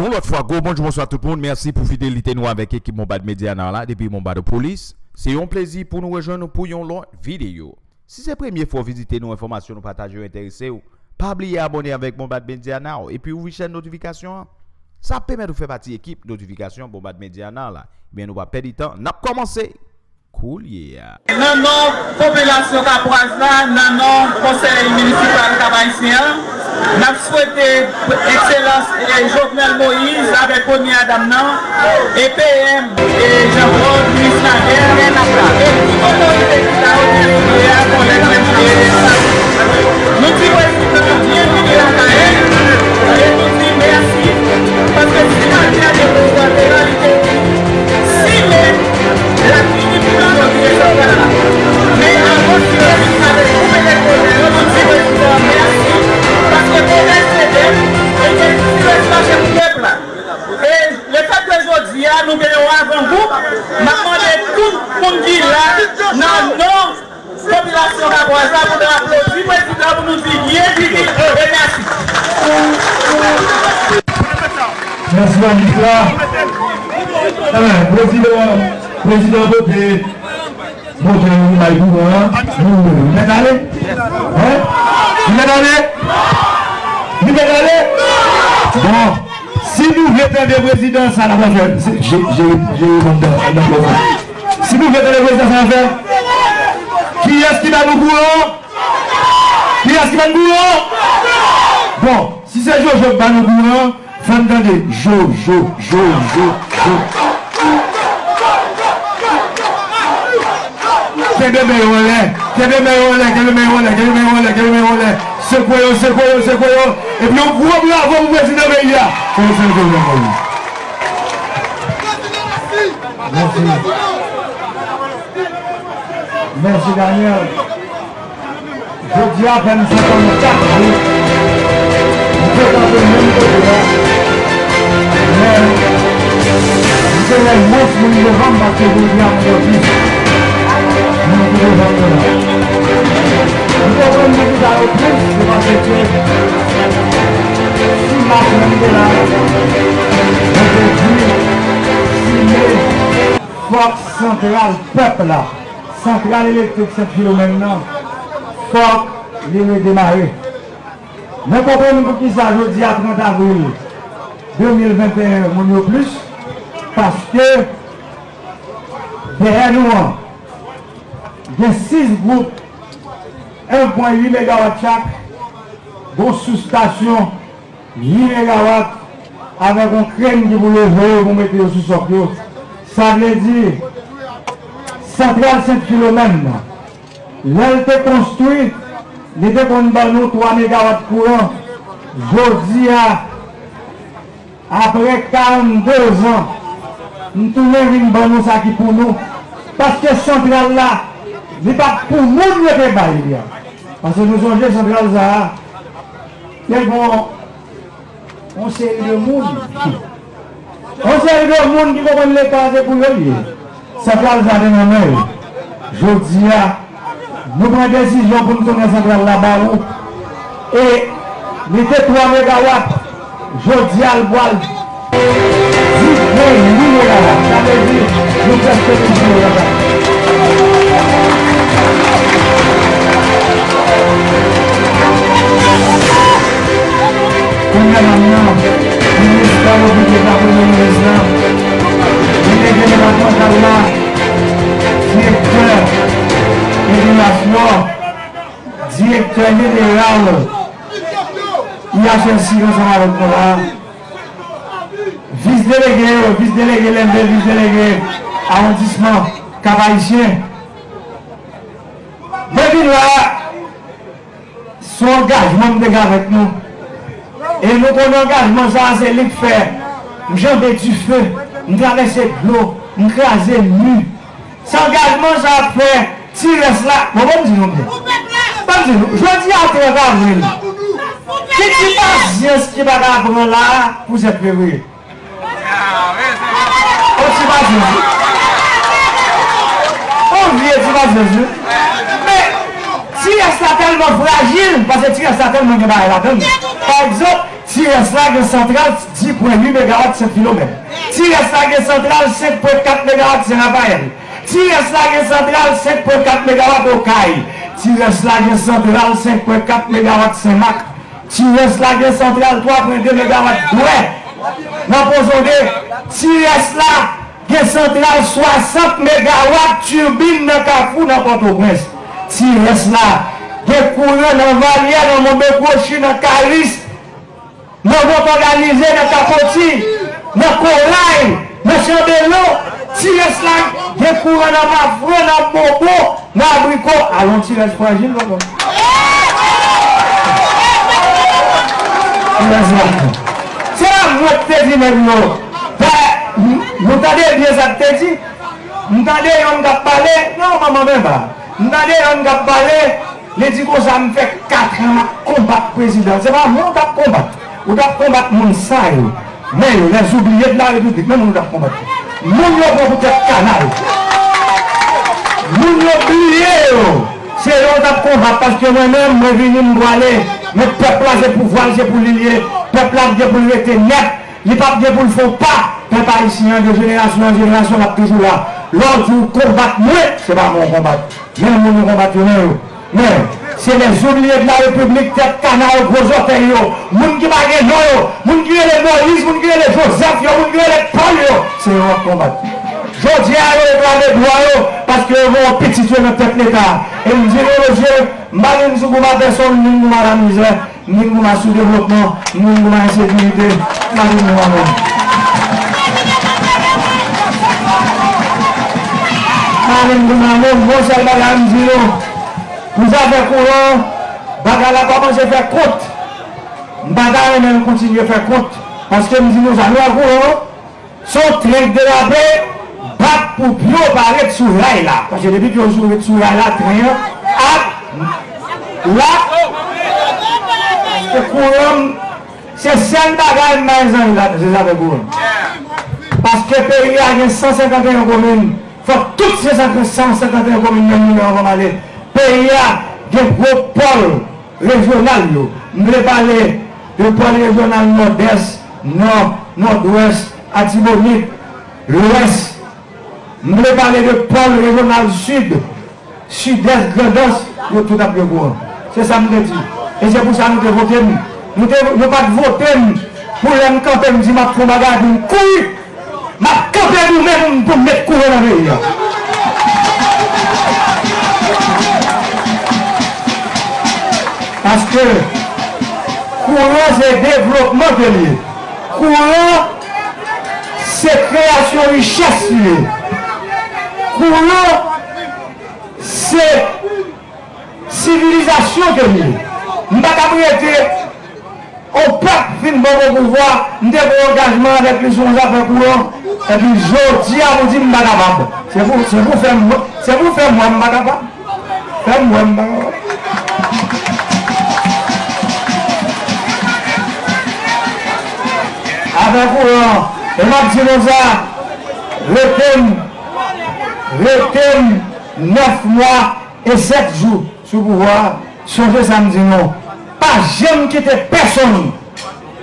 Yon l'autre fois, go bonjour, bonsoir tout le monde. Merci pour fidélité nous avec l'équipe Mombad Média là, depuis Mombad de Police. C'est un plaisir pour nous rejoindre pour une longue vidéo. Si c'est la première fois visiter nos informations, nous partager intéressés, pas oublier abonner avec Mombad Média et puis ouvrir chaîne notification. Ça permet de faire partie équipe notification Mombad Média là. Bien nous va perdre du temps. N'a commencé. Cool yeah. Nan non population Kapoise là, nan non conseil municipal Kabaïsien. Nous souhaitons excellence et Jovenel Moïse avec première dame nan, EPM et Jean-Claude ministre la guerre et toute autorité qui a organisé la convention. Nous disons bienvenue à la haine et nous disons merci parce que si la guerre est pour la réalité, si la clinique de la région, mais en continuant avec vous et les collègues, nous disons merci. Parce que pour les CD, c'est le peuple. Et le fait qu'aujourd'hui, nous venons avant vous, maintenant, tout le monde dit là, dans nos populations d'Aboisa, pour nous applaudir, président, pour nous dire bien, bien, et merci. Merci, Mme Président Baudet, vous êtes allé? Vous êtes allé? Vous allez? Bon, si nous voulons des présidents, ça n'a pas fait. Si nous voulons des présidents, ça n'a fait. Qui est-ce qui va nous courir? Qui est-ce qui va nous courir? Bon, si c'est Jojo qui va nous courir, faut entendre Jojo. Quel est le meilleur? C'est quoi? Et puis on voit bien avant vous président Bélia. C'est le seul problème. Merci Daniel. Je dis à peine 54 jours. Je ne peux pas le même côté. Mais c'est le monstre que nous devons parce que vous venez à mon fils. Force centrale peuple là, centrale électrique 7 km maintenant, force les démarrer. Nous comprenons pour qui ça jeudi à 30 avril 2021, mon au plus, parce que derrière nous, il y a 6 groupes, 1,8 MW chaque, dont sous-station 8 MW, avec un crème qui vous levez, vous mettez sous sortio. Ça veut dire, centrale 5 km, l'elle était construite, il était dans 3 MW courant, aujourd'hui, après 42 ans, nous tous les vignes dans ça qui pour nous, parce que centrale là, n'est pas pour nous le débat, il y a. Parce que nous sommes centrales à quel bon. On sait le monde. On sait le monde qui comprend les cases pour le lier. Centrales à l'ennemi. Je dis à nous prenons des décisions pour nous tourner centrales là-bas. Et les 3 mégawatts, je dis à le voile. 10 mégawatts. Ça veut dire nous respectons les mégawatts. Directeur général, il a cherché vice-délégué, vice-délégué, arrondissement, Cap-Haïtien. Depuis là, son engagement de gars avec nous. Et nous prenons engagement, ça c'est l'effet. Nous avons du feu, nous traversons de l'eau, nous crasons nu. Son engagement, ça fait tirer cela. Bon, bon, dis-nous. Je dis à 30 avril. Qu'est-ce qui passe ce qui va apprendre là pour se préparer? On vient, tu vas Jésus. Si elle est tellement fragile, parce que si elle est tellement fragile, par exemple, Tiresse la Grande Centrale, 10,8 MW sur km. Tiresse la Grande Centrale, 5,4 MW sur Raphaël. Tiresse la Grande Centrale, 5,4 MW au Caille. Tiresse la Grande Centrale, 5,4 MW sur Mac. Tiresse la Grande Centrale, 3,2 MW Douai. Tiresse la Grande Centrale, 60 MW turbine dans Kafou, dans Port-au-Prince. Tiresse la Grande Courant dans Valière, dans Montbécochi, dans Caris. Nous avons organisé dans Capoti, dans Corail, dans Chambelot, Tiresse là, des courants dans Mafré, dans Bobo, dans Abricot. Allons Tiresse pour Agile, bon. C'est là que je te dis maintenant. Vous entendez bien ça que je te dis? Vous entendez on va parler? Non, maman, même pas. Vous entendez on va parler? Les dix ça me fait 4 ans à combattre le président. C'est pas moi qui combattre. Ou doit combattre mon saï, mais les oubliés de la République, même nous doit combattre. Nous devons vous être canal. Nous l'oublions. C'est l'on doit combattre parce que moi-même, je viens me voiler. Mais le peuple a des pouvoirs, j'ai pour l'ilier. Le peuple a des pour l'être net. Les papes pour le font pas. Les papes ici, de génération en génération, on est toujours là. Lorsque vous combattez, c'est pas mon combat. Même nous combattons. Mais c'est les oubliés de la République, tête canal, gros orteils, moun qui bagay non, moun qui est les Moïse, moun qui est les Joseph, moun qui est les Paul, c'est un combat. Je dis à eux, les doigts, parce que vous petit tuer notre tête l'État. Et nous disons, monsieur, Maline Soukouma, personne, nous nous la misère, nous nous la sous-développement, nous nous la insécurité, Maline nous. Maline nous, mon seul bagay, nous disons, vous avez courant, Bagala comment j'ai fait compte. Bagala même continue à faire compte. Parce que nous allons courant, son train de la paix, battre pour bio barrer sous rail là. Parce que depuis que vous jouez sous rail là, train, là, c'est courant, c'est seul bagage maison là, je l'avais courant. Parce que le pays a 151 communes, il faut toutes ces 151 communes, nous allons aller. Pays a des gros pôles régionaux. Nous voulons parler de pôle régional nord-est, nord, nord-ouest, Atibonite, l'ouest. Nous voulons parler de pôle régional sud, sud-est, grand-est, nous tout à peu près. C'est ça que nous dit. Et c'est pour ça que nous votons. Nous ne pas voter pour les camper, nous disons, je vais faire une couille, je vais camper nous-mêmes pour mettre couille dans le pays. Parce que courant c'est développement de l'île. Courant c'est création de richesse. Courant c'est civilisation de l'île. Nous ne pouvons pas prêter au peuple qui nous a pouvoir, nous avons un engagement avec les gens avec courant. Et puis je dis à vous dire, c'est vous faire moi, madame. Faites moi, madame. Avec courant, et ma dinosaure, le thème 9 mois et 7 jours sous pouvoir, changer samedi non. Pas jamais quitter personne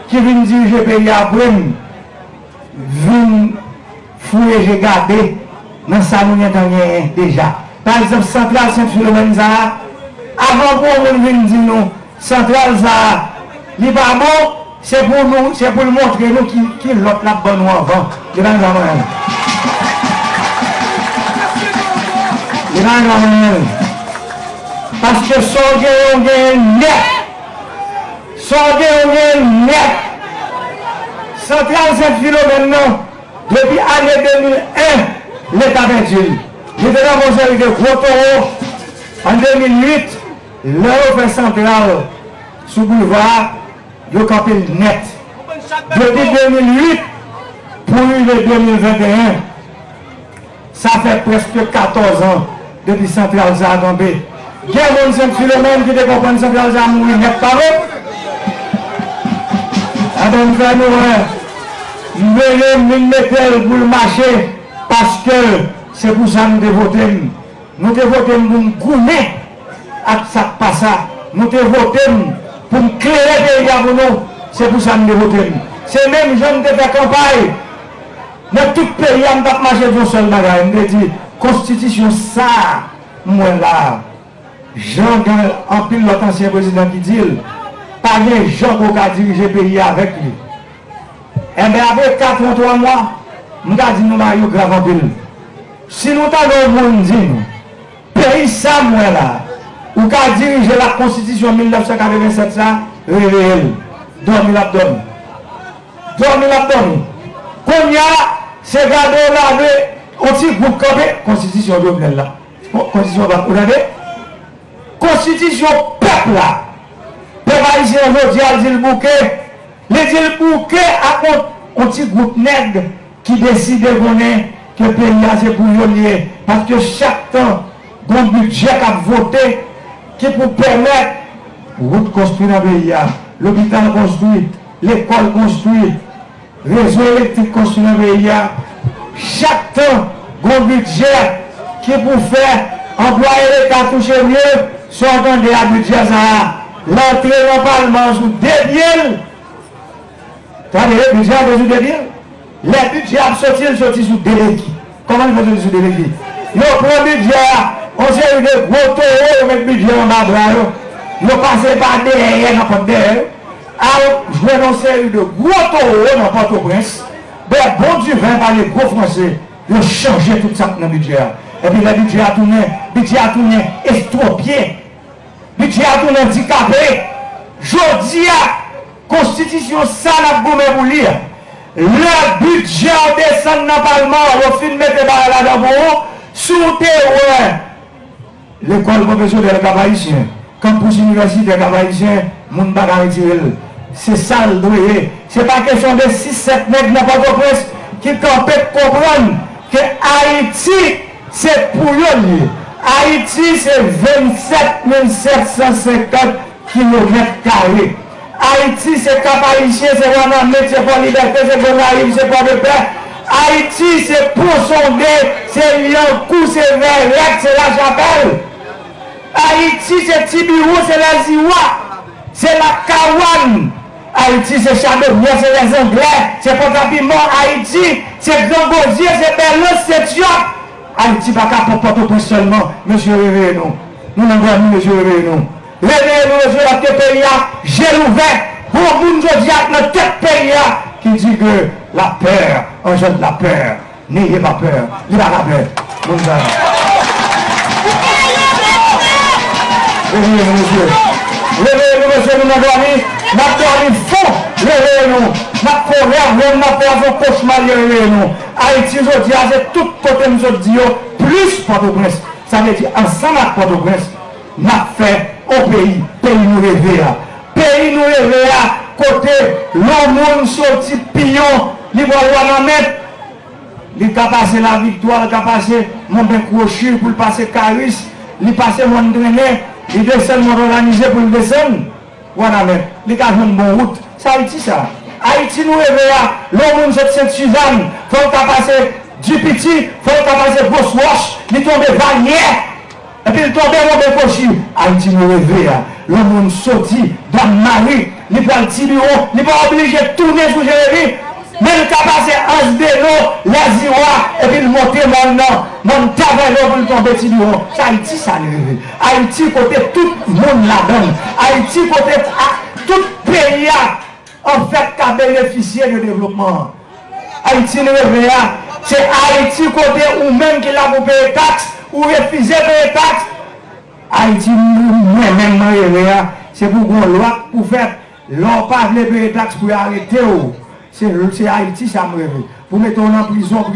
qui vient diriger le pays après, vient fouiller, regarder, dans sa ligne déjà. Par exemple, Centrale Saint-Philomène, avant qu'on vienne dire non, Centrale ça, il va mort. C'est pour nous, c'est pour montrer nous qui l'autre la bonne ou avant. Les gens parce que Sondé on gagne net. Centrale Saint-Philomène maintenant, depuis l'année 2001, l'État d'Indie. Nous avons besoin de gros taureaux. En 2008, l'Europe centrale sous boulevard. Le campé net. Depuis 2008, pour le 2021, ça fait presque 14 ans depuis Centrale à Gambé. Il y a 25 km qui décompensent Centrale à mourir net par an. Donc, nous voulons nous mettre pour le marché parce que c'est pour ça que nous dévotons. Nous dévotons pour nous gouverner à ça. Nous dévotons pour créer des gens pour nous, C'est pour ça que nous voter. C'est même gens qui ont fait campagne. Dans tout le pays, on va marcher pour seul bagage. On dit, constitution ça, moi là. Jean, en pile l'autre ancien président qui dit, pas de gens qui ont dirigé le pays avec lui. Eh bien, après 4 ou 3 mois, nous avons dit nous avons grave en pile. Si nous avons dit, pays ça, moi là, ou qui a dirigé la constitution 1987, ça, réveillez-le. Dormez l'abdomen. Dormez l'abdomen. Quand il y a ces gardés là, on dit que vous avez la constitution de l'homme là. Constitution de l'homme là. Constitution peuple là. Peuple haïtien, je dis le bouquet. Les dit le bouquet, on dit groupe nègre qui décide de donner que le pays a ses bouillonniers. Parce que chaque temps, il y a un budget qui a voté qui pour permettre de construire un pays. L'hôpital construit, l'école construite, le réseau électrique construit dans le pays. Chaque temps, il y a un budget qui est pour faire employer l'État toucher mieux, sortant de la budget. L'entrée dans le Parlement sous des biens. T'as le budget sous des biens. Les budgets sortis sous des biens. Comment ils font sous des biens? Ils prennent le budget, on sait que gros taureaux mettent le budget en bas. Nous passons par derrière, n'importe derrière. Alors, je vais lancer de gros taureaux dans Port-au-Prince. Ben, bon Dieu, par les gros Français, ils ont changé tout ça dans le budget. Et puis, le budget a tourné, estropié, le budget a tourné handicapé. Jodi a, constitution ça n'a pas goûté pour lire. Le budget descend dans le Parlement, on finit de mettre là d'abord, sous terre. L'école professionnelle haïtienne. Campus université haïtien, mon bagarre retiré. C'est ça le doyer. C'est pas question de 6-7 nègres dans Port-au-Prince qui campent comprendre que Haïti, c'est pour eux. Haïti, c'est 27 750 km². Haïti, c'est Cap Haïtien, c'est Guanamé, c'est Port Liberté, c'est Gonaïve, c'est Port-de-Paix. Haïti, c'est Poussondé, c'est Liancourt, c'est Verrec, c'est La Chapelle. Haïti, c'est Tibirou, c'est la Ziwa, c'est la Kawan. Haïti, c'est Chardonnay, c'est les Anglais, c'est Port-à-Piment. Haïti, c'est Grand-Gauzier, c'est Berlus, c'est Diop. Haïti, pas qu'à Port-au-Prince seulement. Monsieur, réveillez-nous. Nous n'en avons monsieur, réveillez-nous. Réveillez-nous, monsieur, dans le pays, j'ai ouvert pour vous, dans tout pays, qui dit que la peur engendre la peur. N'ayez pas peur. Il a la peur. Nous réveillez-nous, monsieur. Réveillez-nous, monsieur, nous dormi. N'a dormi fou. Réveillez-nous. N'a corrève, n'a pas un cauchemar. Réveillez-nous. Haïti, aujourd'hui, c'est tout côté, nous sommes dit, plus Port-au-Prince. Ça veut dire, ensemble avec Port-au-Prince, n'a fait au pays. Pays nous réveille. Pays nous réveille. Côté, l'homme, nous sorti pillon. L'Ivoire, mettre. Il a passé la victoire, il a passé mon ben crochu pour passer Caris. Il a passé mon drainé. Il descend, on organisé pour le descendre. Voilà, mais les gars ont une bonne route. C'est Haïti, ça. Haïti nous réveilla. L'homme, c'est Sainte-Suzanne. Faut qu'à passer du petit. Faut qu'à passer Boswash. Il tombe Vanier. Et puis il tombe Robert Kochi. Haïti nous réveilla. L'homme sorti dans Marie. Il prend le Tibiro. Il n'est pas obligé de tourner sous Jérémy. Mais il a passé Asdeno, l'Aziwa, et puis il montait mon nom, mon taverneau pour tomber Tibiro. C'est Haïti, ça lui. Haïti, côté tout le monde là-dedans. Haïti, côté tout pays, en fait, qui a bénéficié du développement. Haïti, le réveil, c'est Haïti, côté ou même qui l'a coupé les taxes, ou refusé les taxes. Haïti, nous-mêmes, le réveil, c'est pour qu'on loi pour faire l'emploi de payer les taxes pour arrêter. C'est Haïti, ça me réveille. Vous mettez en prison, pas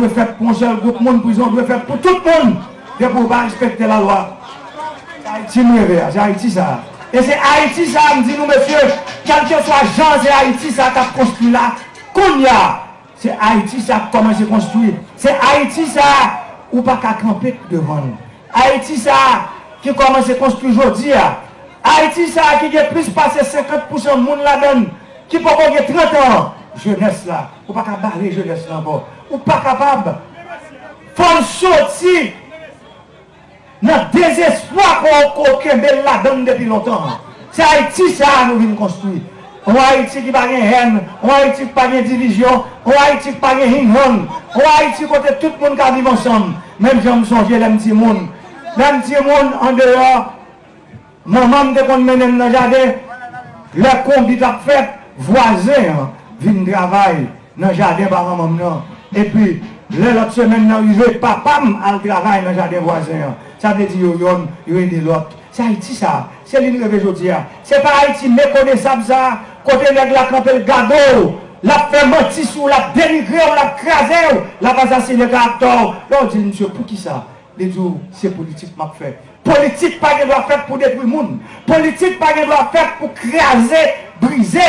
de faire pour un seul groupe, monde, prison doit faire pour tout le monde. De pour pas respecter la loi. C'est Haïti, me réveille. C'est Haïti, ça. Et c'est Haïti, ça, me dit nous, monsieur, quel que soit Jean, c'est Haïti, ça, qui a construit là. Kounia, c'est Haïti, ça, comment c'est construit. C'est Haïti, ça, ou pas qu'à camper devant nous. Haïti, ça, qui commence à construire aujourd'hui. Haïti, ça, qui a plus passé 50% de monde là-dedans. Qui peut avoir 30 ans, jeunesse là, ou pas capable de jeunesse là bas, ou pas capable. Faut sortir dans le désespoir qu'on a là-dedans depuis longtemps. C'est Haïti ça nous vient construire. on Haïti qui n'a pas de haine, on Haïti qui n'a pas de division, on Haïti qui n'a pas de hinhon, on Haïti côté tout le monde qui vit ensemble. Même si on me songe, les petits monde. Les petits monde en dehors, maman de qu'on mène dans le jardin, le combi t'a fait, voisin, vient travailler dans le jardin par maman. Et puis, l'autre semaine, papa al travail dans le jardin voisin. Ça veut dire, il y a des autres. C'est Haïti ça, c'est l'inrévé aujourd'hui. C'est pas Haïti méconnaissable ça, côté nèg la campe le gado, la fait mentir sous, la dénigré, la crasé, la assassiné le carton. Là on dit monsieur, pour qui ça? Les jours, c'est politique m'a fait. Politique pas qu'elle doit faire pour détruire le monde. Politique pas qu'elle doit faire pour craser, briser.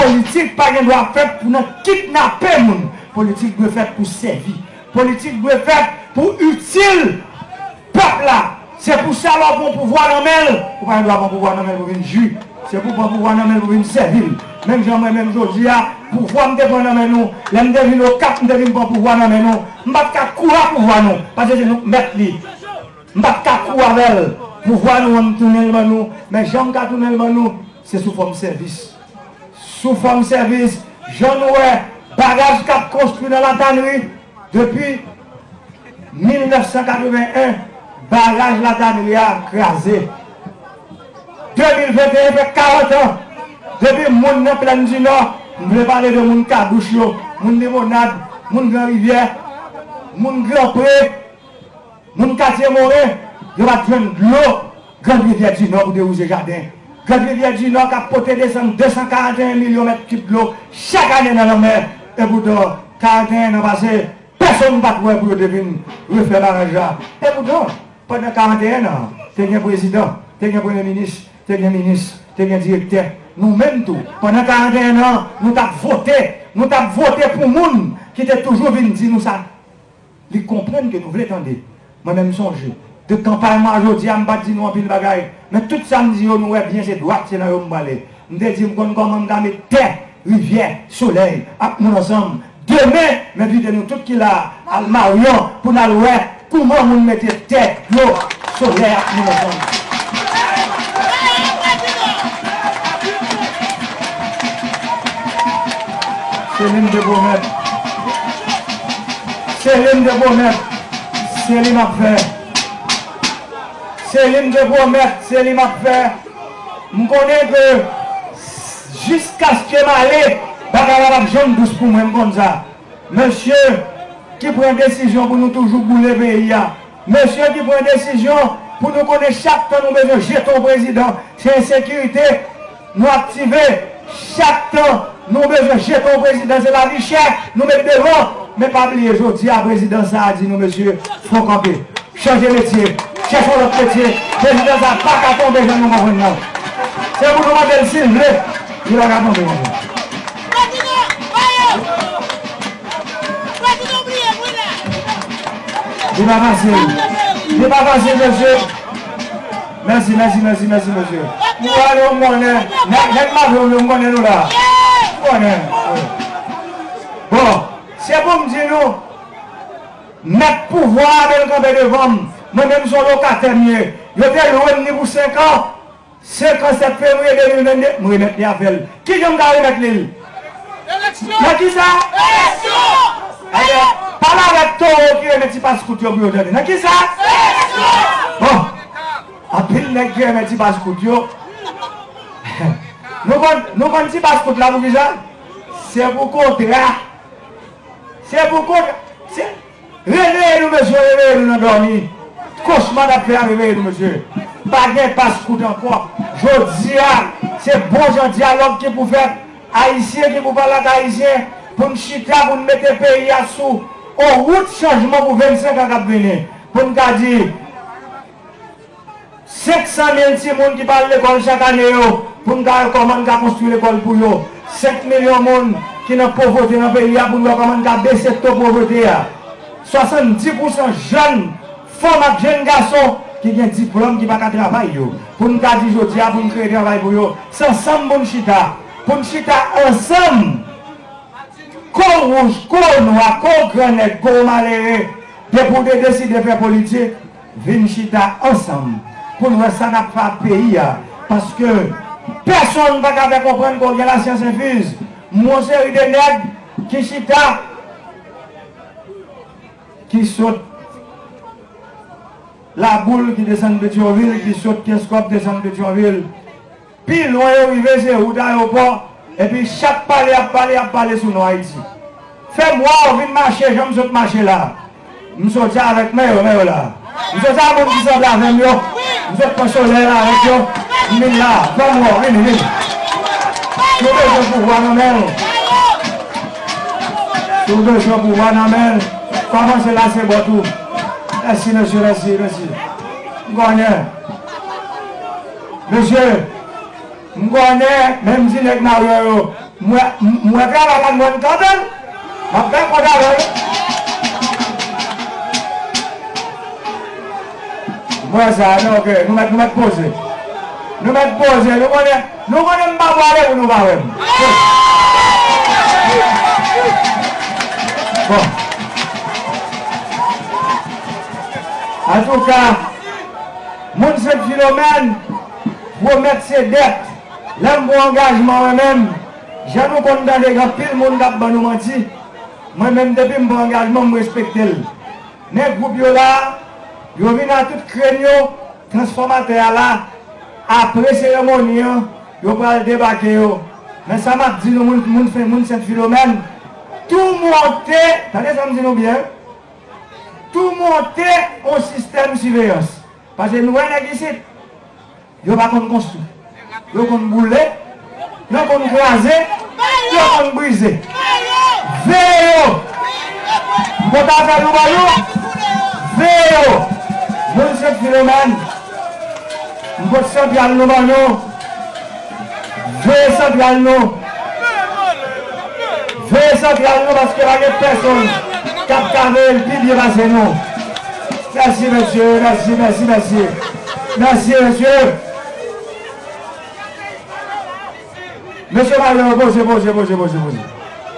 Politique pas qu'elle doit faire pour kidnapper le monde. Politique doit faire pour servir. Politique doit faire pour utile peuple là. C'est pour ça qu'on prend pouvoir dans le pour pas avoir pouvoir dans le pour une jus. C'est pour prendre pouvoir dans le pour une servile. Même j'aimerais même aujourd'hui, pour voir me défendre dans nous, les me devine au cap, me devine pour pouvoir dans nous. Je ne vais pas courir pour voir nous, parce que je nous mets li. Je ne vais pas courir avec elle, pour voir nous, tourner dans nous. Mais j'aime qu'à tourner dans nous, c'est sous forme service. Sous forme service, j'en ai bagage cap construit dans la tannerie depuis 1981. Barrage la Tannerie a crasé. 2021 fait 40 ans. Depuis mon dans plein du Nord, je voulais parler de mon Cabouchio, mon Limonade, mon Grand Rivière, mon Grand Pré, mon quartier Moré. Je vais prendre de l'eau. Grand Rivière du Nord de Ouze Jardin. Grand Rivière du Nord qui a porté 241 millions de mètres cubes d'eau chaque année dans la mer. Et pour 41 ans passé, personne ne va pouvoir deviner refaire l'argent. Et pour pendant 41 ans, t'es un président, t'es un premier ministre, t'es un ministre, t'es un directeur. Nous-mêmes tout. Pendant 41 ans, nous avons voté pour les gens qui étaient toujours venus dire nous ça. Ils comprennent que nous voulons attendre. Moi-même, songe. De campagne aujourd'hui, je ne pas dire nous en pile bagaille. Mais tout ça, nous disons, nous bien, c'est droit, c'est là où nous allons. Nous disons, comment nous allons terre, rivière, soleil, avec nous ensemble. Demain, mais puis de nous tous qui là, à Marion, pour nous aller. Comment vous mettez tête, l'eau, solaire, nous sommes. Céline de Beaumet. Céline de Beaumet. Céline a fait. Céline de Beaumet. Céline a fait. Je connais que jusqu'à ce que m'allais, je vais me douce pour moi comme ça. Monsieur, qui prend une décision pour nous toujours bouler le pays. Monsieur qui prend une décision pour nous connaître chaque temps, nous mettons jeton président. C'est insécurité, nous activer. Chaque temps, nous mettons jeton président. C'est la richesse, nous mettons devant. Mais pas oublier, aujourd'hui, la présidence a dit, nous, monsieur, il faut camper. Changer métier, chercher notre métier. La présidence n'a pas qu'à tomber, je ne comprends pas. C'est pour nous demander le s'il vous plaît. Il va tomber. Il va passer. Il va passer, monsieur. Merci, merci, merci, merci, monsieur. Nous allons, on est. On est là. On est. Bon, c'est bon, dis-nous. Mettre pouvoir dans le campé de Vom. Moi-même, je suis locataire. Je vais louer pour 5 ans. 57 février 2022. Je vais mettre les appels. Qui j'aime mettre l'île? L'élection. Qui ça? L'élection. Parle avec toi, qui est métier passe couture pour aujourd'hui. N'a qui ça? Bon, après le qui est métier passe couture. Nous quand si passe couture là vous déjà, c'est pour contrat. C'est pour contrat. Réveillez-nous monsieur, réveillez-nous nous dormir. Cauchemar d'après réveillez-nous monsieur. Pas de passe couture encore. Je dis c'est bon genre dialogue qui vous fait haïtien qui vous parle à haïtien pour nous chiter pour nous mettre le pays à sous. Au route changement pour 25 ans qui venir. Pour nous dire 500 000 personnes qui parlent de l'école chaque année. Pour nous dire comment nous construire l'école pour eux. 5 millions de personnes qui n'ont pas pauvreté dans le pays. Pour nous dire comment nous baisser cette pauvreté. 70% de jeunes, femmes et jeunes garçons qui ont un diplôme qui ne peuvent pas travailler. Pour nous dire aujourd'hui, pour nous créer un travail pour eux. C'est ensemble pour nous chita. Pour nous chita ensemble. Qu'on rouge, qu'on noir, qu'on grenette, qu'on malheureux, pour décider de faire politique, venez chita ensemble. Pour nous, ça n'a pas pays. Parce que personne ne va pas comprendre combien la science infuse. Mon série de nègres qui chita, qui saute la boule qui descend de Thionville, qui saute 15 copes descend de Thionville. Puis loin arrivé, c'est route aéroport. Et puis chaque palais a parlé sur nous Haïti. Fais-moi, on vient marcher, j'aime ce marché là. Nous sommes avec moi, là. Nous sommes avec nous, avec nous. Nous sommes consolés là avec nous. Nous sommes là, fais-moi, venez. Nous devons pouvoir nous mêmes. Nous devons pouvoir nous mêmes. Comment c'est là, c'est bon tout. Merci, monsieur, merci. Monsieur. Je connais, même si je suis malheureux, je travaille à la bonne cantine, je fais un peu d'argent. Moi, ça, ok, nous mettons posé. Nous mettons posé, nous connaissons pas parler ou nous parler. Bon. En tout cas, mon seul phénomène, vous mettez ses dettes. L'homme pour engagement moi-même, je nous condamne les gars, pile monde qui nous menti. Moi-même, depuis mon engagement, je respecte. Les groupes là, ils viennent à tout créneau, transformateur là, après cérémonie, ils vont débarquer. Mais ça m'a dit, nous faisons Saint-Philomène, tout monter, attendez, ça me dit nous bien, tout monter au système de surveillance. Parce que nous, on est ici, ils ne vont pas construire. Nous avons boulé, nous avons crasé, nous avons brisé. Véo! Nous avons fait le baillou. Véo! Nous avons fait le phénomène. Nous avons fait le baillou. Véo, ça vient nous. Véo, ça vient nous parce qu'il n'y a personne qui a cavé le pied de passer nous. Merci, monsieur. Merci. Merci, monsieur. Monsieur Malheureux,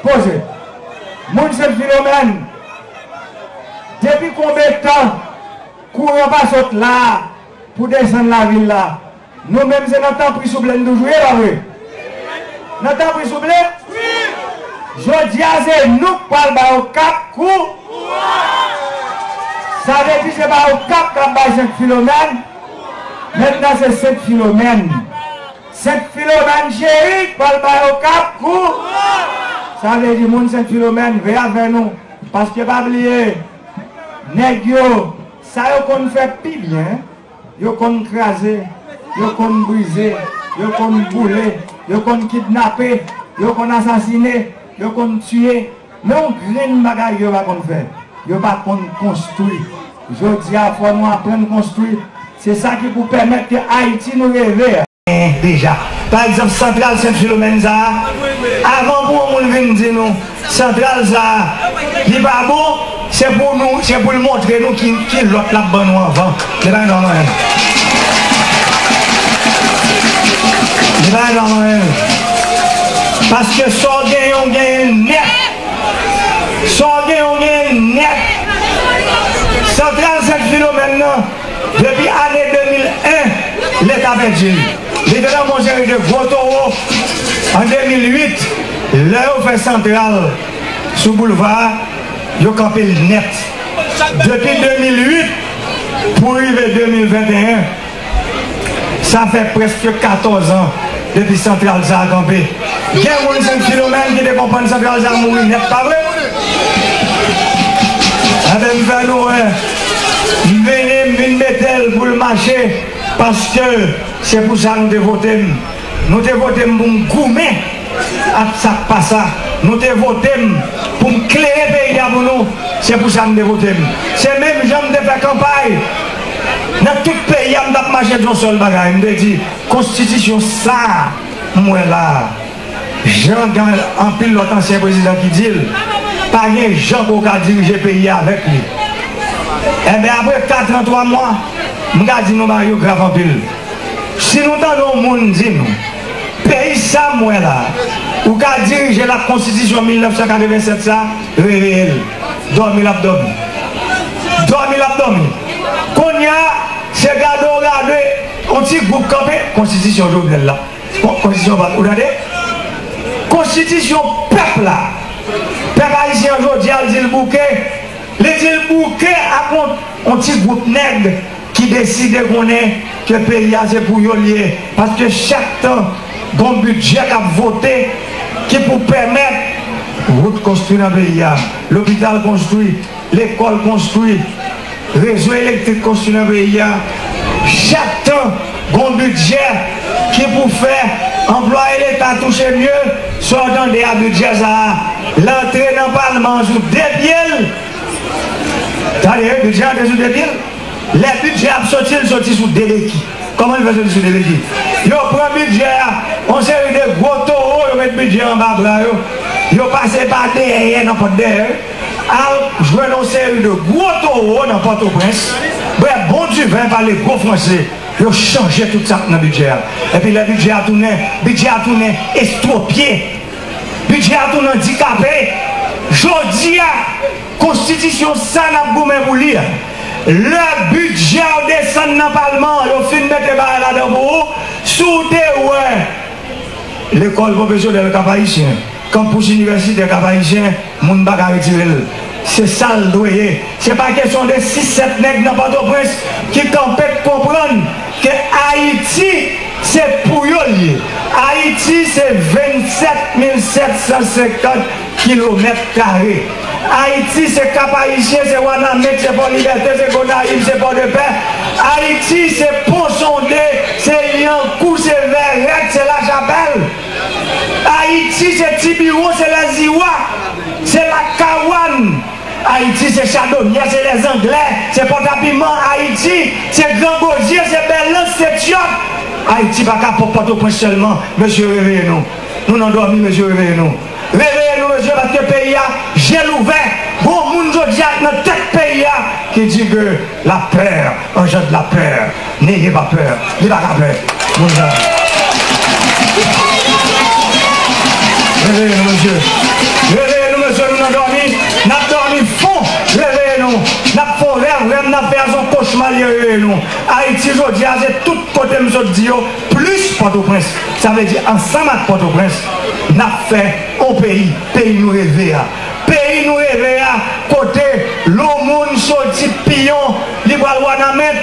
posez. Mon seul phénomène, depuis combien de temps, courons pas sauter là, pour descendre la ville là. Nous-mêmes, c'est notre temps pris sous blé, nous jouons là, oui. Notre temps pris sous blé? Oui. Je dis à c'est nous qui parlons au cap, cours. Ça veut dire que c'est pas au cap qu'on va seul phénomène. Maintenant, c'est seul phénomène. Saint-Philomène chérie, parle-moi au cap, cours. Ça veut dire que Saint-Philomène veille avec nous. Parce que, pas oublier, nègres, ça qu'on fait plus bien, ils qu'on crasé, ils qu'on brisé, ils qu'on boulé, ils qu'on kidnappé, ils qu'on assassiné, ils qu'on tué. Mais on green bagaille, ils va qu'on fait. Ils va qu'on construit. Je dis à fois nous apprendre à construire. C'est ça qui vous permet que Haïti nous réveille. Déjà. Par exemple, Centrale Saint-Philomène, avant pour nous venir dire nous, Centrale, il va bon, c'est pour nous, c'est pour nous montrer nous qui l'autre la bonne avant. C'est pas normal. C'est pas normal. Parce que sans gagner, on gagne net. Sans gagner, on gagne net. Centrale Saint-Philomène, depuis l'année 2001, l'État perdu. J'ai donné mon série de gros taureaux en 2008, l'heure fait centrale sous boulevard, il a campé net. Depuis 2008 pour arriver 2021, ça fait presque 14 ans depuis centrale ça a campé. Il y a 5 km qui ne comprennent pas centrale ça a mouru net, pas vrai? Avec Vano, venez me mettre pour le marché parce que c'est pour ça que nous devons voter. Nous devons voter pour nous goumer à ça pas ça. Nous devons voter pour nous clé le pays pour nous. C'est pour ça que nous devons voter. C'est même gens de la campagne. Dans tout le pays, nous devons marcher dans le seul bagage. Nous devons dire, constitution ça, moi là. Jean, en pile l'autre ancien président qui dit, pas de gens qui ont dirigé le pays avec lui. Et bien après 4 ans, 3 mois, nous avons dit, nous Mario grave en pile. Si nous donnons au monde, nous, pays ça, moi là, ou qu'à diriger la constitution 1987, ça, réveillez. Dormez l'abdomen. Qu'on y a, c'est garder, on dit, vous campez, constitution, je vous là. Constitution peuple là. Peuple haïtien aujourd'hui a dit le bouquet. Les dit le bouquet a un petit groupe nègre qui décide qu'on est que le pays a c'est pour lier. Parce que chaque temps, bon budget a voté qui pour permettre route construite dans le pays. L'hôpital construit, l'école construit, réseau électrique construit dans le pays. Chaque temps, bon budget qui pour faire. Employer l'État toucher mieux, sortant des abus de Jéza, l'entrée dans le Parlement sous des pieds. D'ailleurs, le budget est sous des pieds. Les budgets sortis sous des béquilles. Comment ils veulent sous des béquilles? Ils prennent le budget, on sait des gros taureaux, ils mettent le budget en bas. Ils passent par derrière, n'importe derrière. Ils jouent dans une série de gros taureaux dans Port-au-Prince. Bref, bon Dieu, vient par les gros Français. Ils ont changé tout ça dans le budget. Et puis le budget a tourné, estropié, budget a tourné handicapé. Jodi a constitution ça n'a pas goûté pour lire. Le budget descend dans le Parlement, ils ont fini de mettre là dedans sous des l'école professionnelle cap haïtien, campus université cap haïtien, moun pa ka retiré. C'est ça le doyer. C'est pas question de 6-7 nègres dans Port-au-Prince qui t'empêchent de comprendre que Haïti, c'est pour eux. Haïti, c'est 27 750 km². Haïti, c'est Cap-Haïtien, c'est Wanamet, c'est Port-Liberté, c'est Gonaïve, c'est Port-de-Paix. Haïti, c'est Pont-Sondé, c'est Yankou, c'est Verrette, c'est La Chapelle. Haïti, c'est Tibiron, c'est la Ziwa, c'est la Kawan. Haïti, c'est Chardonnay, c'est les Anglais, c'est Port-à-Piment. Haïti, c'est Grand-Gosier, c'est Belance, c'est Tiop. Haïti, pas qu'à Port-au-Prince seulement. Monsieur, réveillez-nous. Nous n'en dormons, monsieur, réveillez-nous. Réveillez-nous, monsieur, parce que le pays a gel ouvert. Bon, monde zodiac dans tout pays a qui dit que la peur engendre la peur. N'ayez pas peur. N'ayez pas peur. Réveillez-nous, monsieur. Réveillez-nous, monsieur, nous n'en dormons. Réveillez-nous, n'a pas ouvert, même n'a pas son cauchemar, réveillez-nous. Haïti, aujourd'hui, c'est tout côté, nous dit, plus Port-au-Prince. Ça veut dire, ensemble avec Port-au-Prince, n'a fait au pays, pays nous réveille. Pays nous réveille, côté, l'aumône, sorti, pion, libre à l'ouanamètre.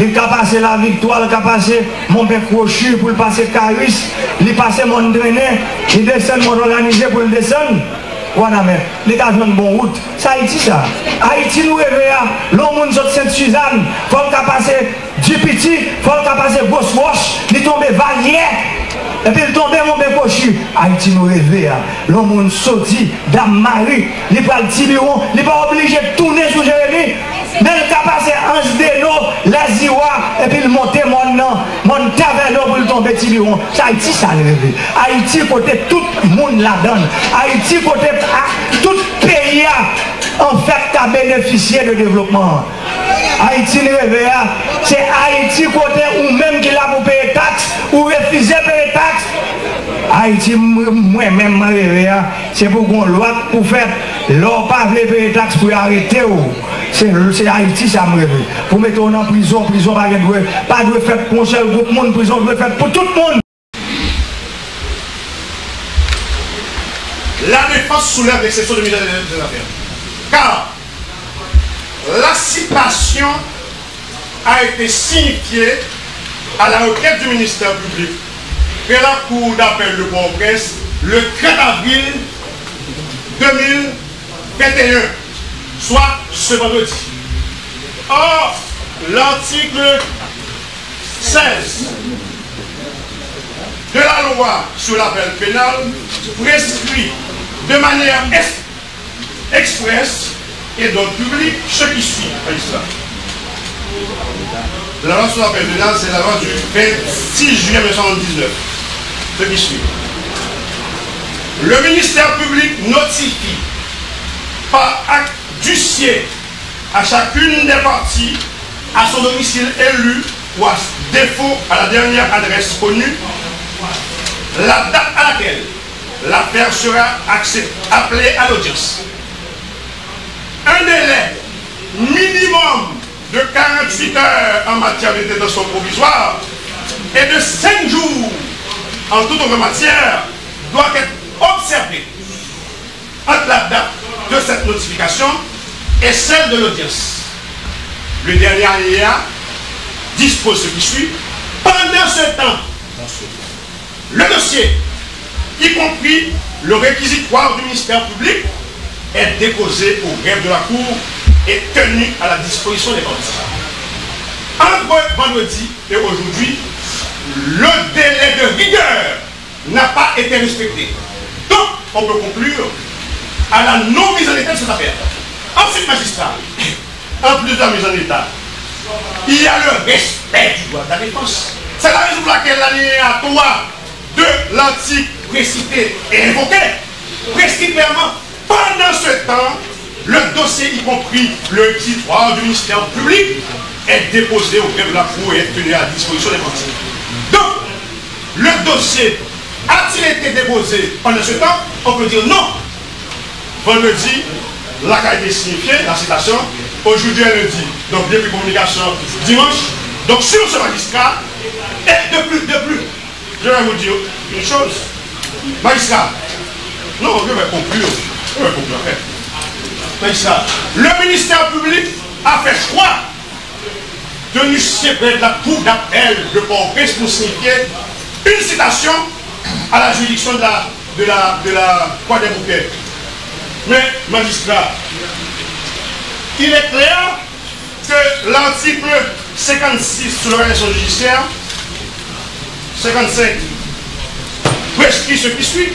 Il a passé la victoire, il a passé mon père crochu pour le passer Caris, il a passé mon drainé, il descend mon organisé pour le descendre. Les gars ont une bonne route. C'est Haïti ça. Haïti nous réveillons. L'homme nous a Sainte-Suzanne. Il faut passer du petit. Il faut passer Goswash. Il tombe Valier. Et puis il tombe mon Bécochu. Haïti nous réveillons. L'homme nous sortit d'Amari. Il prend le Tiburon. Il n'est pas obligé de tourner sous Jérémie. Mais il a passé Ange Deno, la Ziwa. Et puis il monte mon Taverneau pour le tomber Tiburon. C'est Haïti ça le réveil. Haïti côté tout le monde la donne. Haïti côté tout pays a en fait à bénéficier de développement. Haïti le réveil, c'est Haïti côté ou même qui l'a pour payer taxe ou refuser payer taxe. Haïti moi-même le réveil, c'est pour qu'on loi pour faire l'or pas payer taxe pour arrêter ou. C'est Haïti ça me réveille. Pour mettre en prison, prison pas de faire pour un seul groupe monde, prison de faire pour tout le monde. La défense soulève l'exception du ministère des Affaires. Car la citation a été signifiée à la requête du ministère public. Et la Cour d'appel de Port-au-Prince le 4 avril 2021. Soit ce vendredi. Or, l'article 16 de la loi sur l'appel pénal prescrit de manière expresse et d'ordre public ce qui suit à l'islam. La loi sur l'appel pénal, c'est la loi du 26 juillet 1919. Ce qui suit. Le ministère public notifie par acte d'huissier à chacune des parties à son domicile élu ou à défaut à la dernière adresse connue la date à laquelle l'affaire sera appelée à l'audience. Un délai minimum de 48 heures en matière de détention provisoire et de 5 jours en toute autre matière doit être observée entre la date de cette notification et celle de l'audience. Le dernier alinéa dispose ce qui suit. Pendant ce temps, le dossier, y compris le réquisitoire du ministère public, est déposé au greffe de la Cour et tenu à la disposition des parties. Entre vendredi et aujourd'hui, le délai de rigueur n'a pas été respecté. Donc, on peut conclure à la non-mise en état de cette affaire. Ensuite, magistrat, en plus de la mise en état, il y a le respect du droit de la défense. C'est la raison pour laquelle l'alinéa 3 de l'article précité est invoqué. Prescrit clairement, pendant ce temps, le dossier, y compris le titre du ministère public, est déposé au greffe de la Cour et est tenu à la disposition des parties. Donc, le dossier a-t-il été déposé pendant ce temps? On peut dire non. Vendredi, la carte est signifiée, la citation. Aujourd'hui, elle le dit. Donc, depuis communication dimanche. Donc, sur ce magistrat, et de plus, je vais vous dire une chose. Magistrat, non, je vais conclure après. Magistrat, le ministère public a fait choix de nous séparer de la Cour d'appel de Port-au-Prince pour signifier une citation à la juridiction de la Cour des bouquets. Mais, magistrat, il est clair que l'article 56 sur l'organisation judiciaire, 55, prescrit ce qui suit.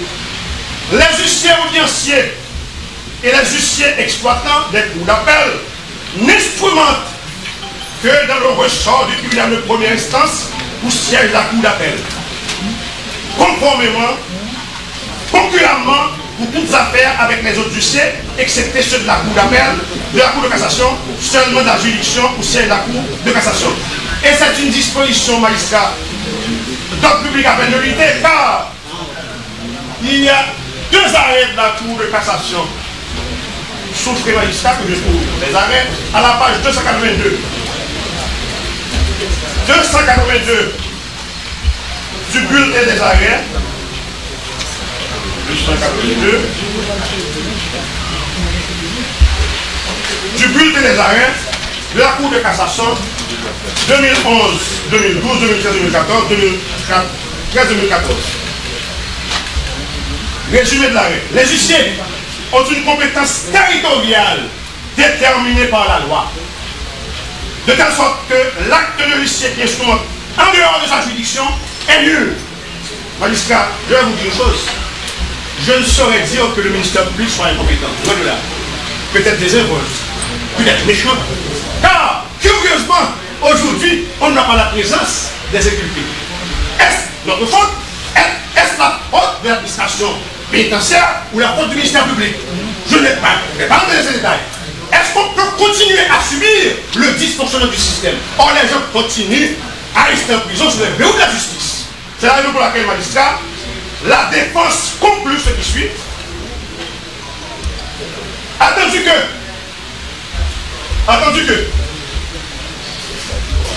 Les huissiers audienciers et les huissiers exploitants des cours d'appel n'instrumentent que dans le ressort du tribunal de première instance où siège la cour d'appel, conformément, concurremment pour toutes affaires avec les autres huissiers, excepté ceux de la cour d'appel, de la cour de cassation, seulement de la juridiction où siège la cour de cassation. Et c'est une disposition, magistrat, d'ordre public à peine de nullité, car il y a deux arrêts de la cour de cassation. Sauf que magistrat, que je trouve les arrêts à la page 282. 282 du bulletin des arrêts. 282 du bulletin des arrêts de la Cour de cassation 2011, 2012, 2013, 2014, 2013, 2014. Résumé de l'arrêt. Les huissiers ont une compétence territoriale déterminée par la loi, de telle sorte que l'acte de l'huissier qui instrumente en dehors de sa juridiction est nul. Magistrat, je vais vous dire une chose. Je ne saurais dire que le ministère public soit incompétent. Voilà. Peut-être des erreurs, peut-être méchants. Car, curieusement, aujourd'hui, on n'a pas la présence des exécutifs. Est-ce notre faute? Est-ce la faute de l'administration pénitentiaire ou la faute du ministère public? Je n'ai pas donné ces détails. Est-ce qu'on peut continuer à subir le dysfonctionnement du système? Or, les gens continuent à rester en prison sous les verrous de la justice. C'est la raison pour laquelle, magistrat, la défense conclut ce qui suit. Attendu que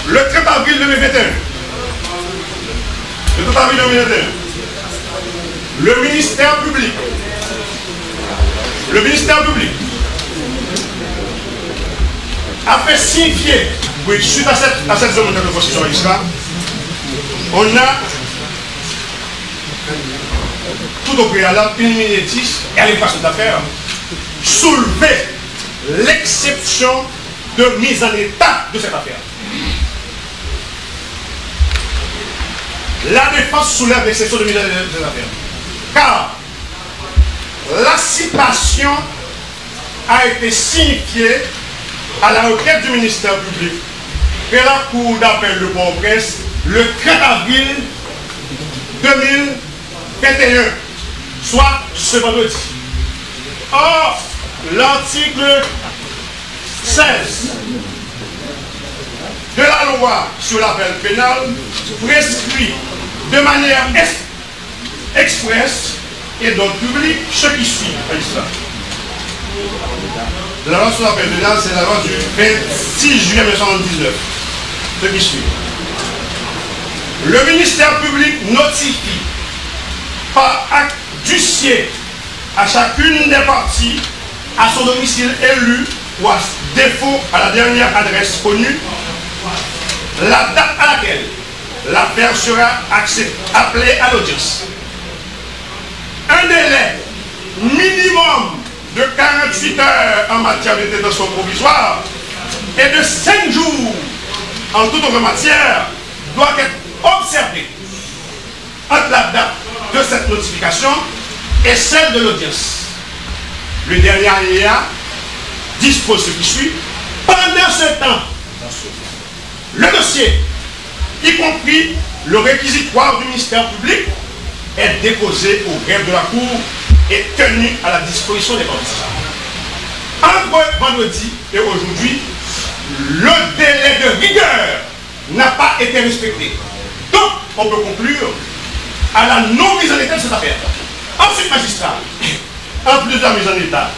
le 30 avril 2021, le ministère public, a fait signifier, oui, suite à cette demande de constitution magistrat, on a tout au préalable, une minétiste et à l'équation d'affaires, soulever l'exception de mise en état de cette affaire. La défense soulève l'exception de mise en état de cette affaire. Car la citation a été signifiée à la requête du ministère public et la Cour d'appel de Port-au-Prince le 4 avril 2021, soit ce vendredi. Or, l'article 16 de la loi sur l'appel pénal prescrit de manière expresse et donc publique ce qui suit. La loi sur l'appel pénal, c'est la loi du 26 juillet 1979. Ce qui suit. Le ministère public notifie par acte d'huissier à chacune des parties, à son domicile élu ou à défaut à la dernière adresse connue, la date à laquelle l'affaire sera appelée à l'audience. Un délai minimum de 48 heures en matière de détention provisoire et de 5 jours en toute autre matière doit être observé entre la date de cette notification et celle de l'audience. Le dernier alinéa dispose ce qui suit. Pendant ce temps, le dossier, y compris le réquisitoire du ministère public, est déposé au greffe de la Cour et tenu à la disposition des parties. Entre vendredi et aujourd'hui, le délai de rigueur n'a pas été respecté. Donc, on peut conclure à la non-mise en état de cette affaire. Ensuite, magistrat, en plus de la mise en état,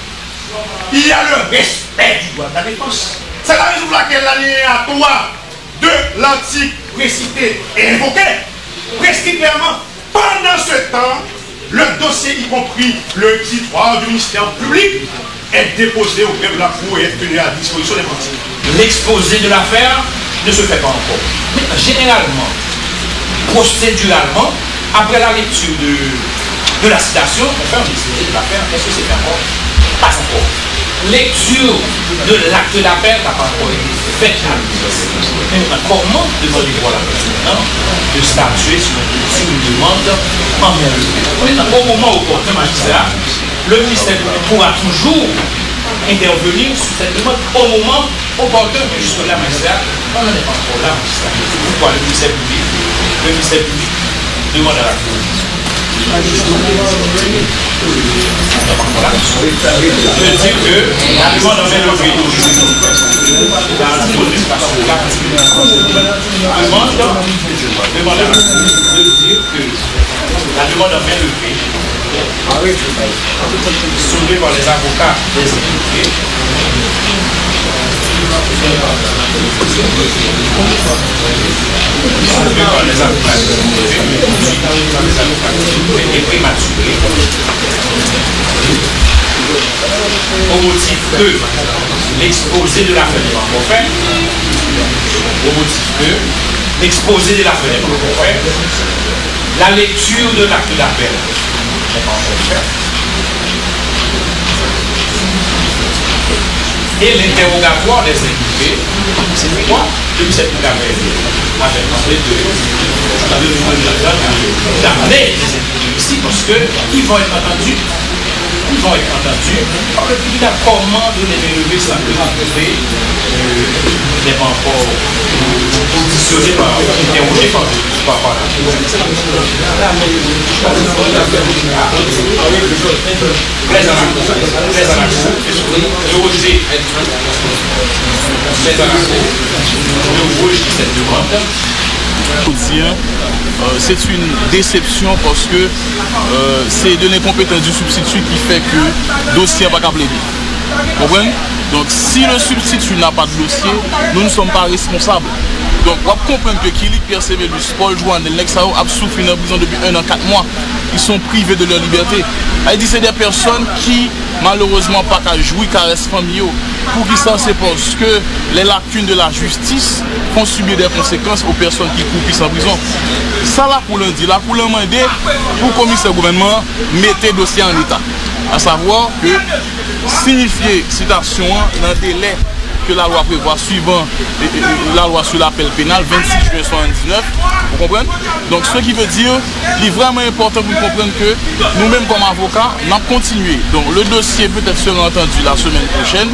il y a le respect du droit de la défense. C'est la raison pour laquelle l'alinéa 3 de l'article précité est invoqué. Prescrit clairement, pendant ce temps, le dossier, y compris le réquisitoire du ministère public, est déposé au greffe de la Cour et est tenu à la disposition des parties. L'exposé de l'affaire ne se fait pas encore. Mais généralement, procéduralement, après la lecture de la citation, on fait un exposé de l'affaire. Est-ce que c'est encore? Pas encore. Lecture de l'acte d'appel n'a pas encore été faite à l'audience. Mais comment demander droit à la personne de statuer sur une demande en réalité? On est encore au moment opportun, magistrat. Le ministère pourra toujours intervenir sur cette demande au moment opportun, mais jusque-là, magistrat, on n'en est pas encore là, magistrat. Pourquoi le ministère public? Le ministère public demande à la Cour. Je dis que la demande en même objet d'aujourd'hui, la demande en même objet, soulevée par les avocats des impliqués, et prématuré au motif que l'exposé de la fenêtre en fait, la lecture de l'acte d'appel n'est pas encore faite et l'interrogatoire des inculpés, c'est pourquoi depuis cette affaire avait parlé d'amener les inculpés ici parce qu'ils vont être entendus. Ils vont être entendus par le tribunal. Comment de les relever sans que l'entrée n'est pas encore auditionnée par interrogée par c'est une déception parce que c'est de l'incompétence du substitut qui fait que le dossier n'a pas plaider. Vous comprenez? Donc si le substitut n'a pas de dossier, nous ne sommes pas responsables. Donc on comprend que Kilik, Pierre Sévélus, Paul Joanne et Lexao ont souffert une prison depuis 1 an 4 mois. Ils sont privés de leur liberté. C'est des personnes qui malheureusement pas qu'à jouer qu'à rester familier. Pour qui ça, c'est parce que les lacunes de la justice font subir des conséquences aux personnes qui coupent en prison. Ça là pour lundi, là pour le demander, pour commissaire gouvernement, mettez le dossier en état. À savoir que signifier citation dans le délai que la loi prévoit suivant la loi sur l'appel pénal 26 juin 79, vous comprenez? Donc ce qui veut dire, il est vraiment important que vous compreniez que nous-mêmes comme avocats, nous avons continué. Donc le dossier peut-être sera entendu la semaine prochaine.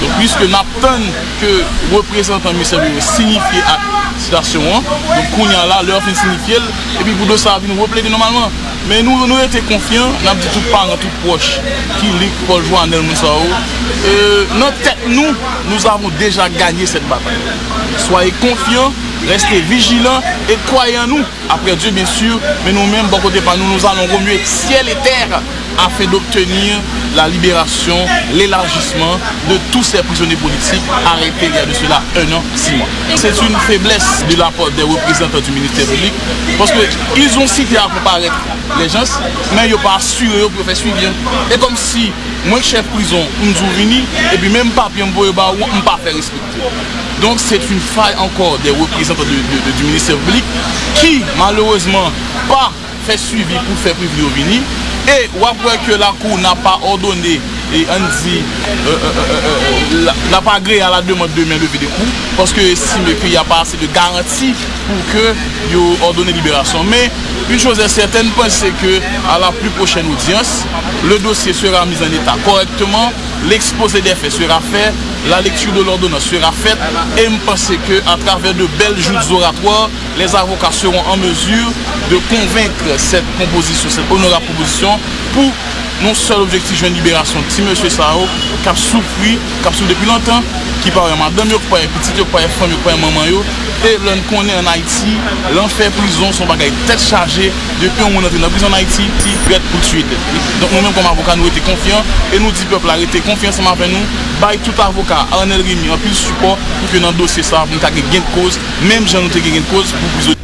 Donc puisque nous attendons que le représentant ministère signifie à citation, donc qu'on y a là, l'heure fin signifiée, et puis pour ça, nous replaider normalement. Mais nous étions confiants, nous avons dit tout parent, tout proche, qui lit Paul Joanne Moussao. Notre tête, nous avons déjà gagné cette bataille. Soyez confiants, restez vigilants et croyez en nous. Après Dieu, bien sûr, mais nous-mêmes, bon côté par nous, nous allons remuer ciel et terre afin d'obtenir la libération, l'élargissement de tous ces prisonniers politiques arrêtés il y a de cela 1 an, 6 mois. C'est une faiblesse de la part des représentants du ministère public parce qu'ils ont cité à comparaître les gens, mais ils ne sont pas assurés pour faire suivi. Et comme si moi, chef prison, nous venons, et puis même pas bien pour ne pas faire respecter. Donc c'est une faille encore des représentants du ministère public qui, malheureusement, pas fait suivi pour faire privé au vini. Et on voit que la Cour n'a pas ordonné et on dit n'a pas agréé à la demande de mainlevée des coups parce que estime qu'il n'y a pas assez de garantie pour que yo ordonné libération. Mais une chose est certaine, c'est que à la plus prochaine audience, le dossier sera mis en état correctement, l'exposé des faits sera fait, la lecture de l'ordonnance sera faite et je pense qu'à travers de belles joutes oratoires, les avocats seront en mesure de convaincre cette composition, cette honorable proposition pour non seul objectif jeune libération, si monsieur Sao, qui a souffri, qui a souffert depuis longtemps, qui parle à madame, qui parle à petite, qui parle à femme, qui parle à maman, et l'on connaît en Haïti, l'enfer prison, son bagage tête chargée, depuis on est entré dans la prison en Haïti, qui prête pour tuer. Donc nous-mêmes comme avocats, nous étions confiants, et nous disons peuple, arrêtez confiance avec nous, baille tout avocat, Arnel Rémy, en plus support, pour que dans le dossier, ça, nous avons gain de cause, même j'en ai gain de cause pour vous.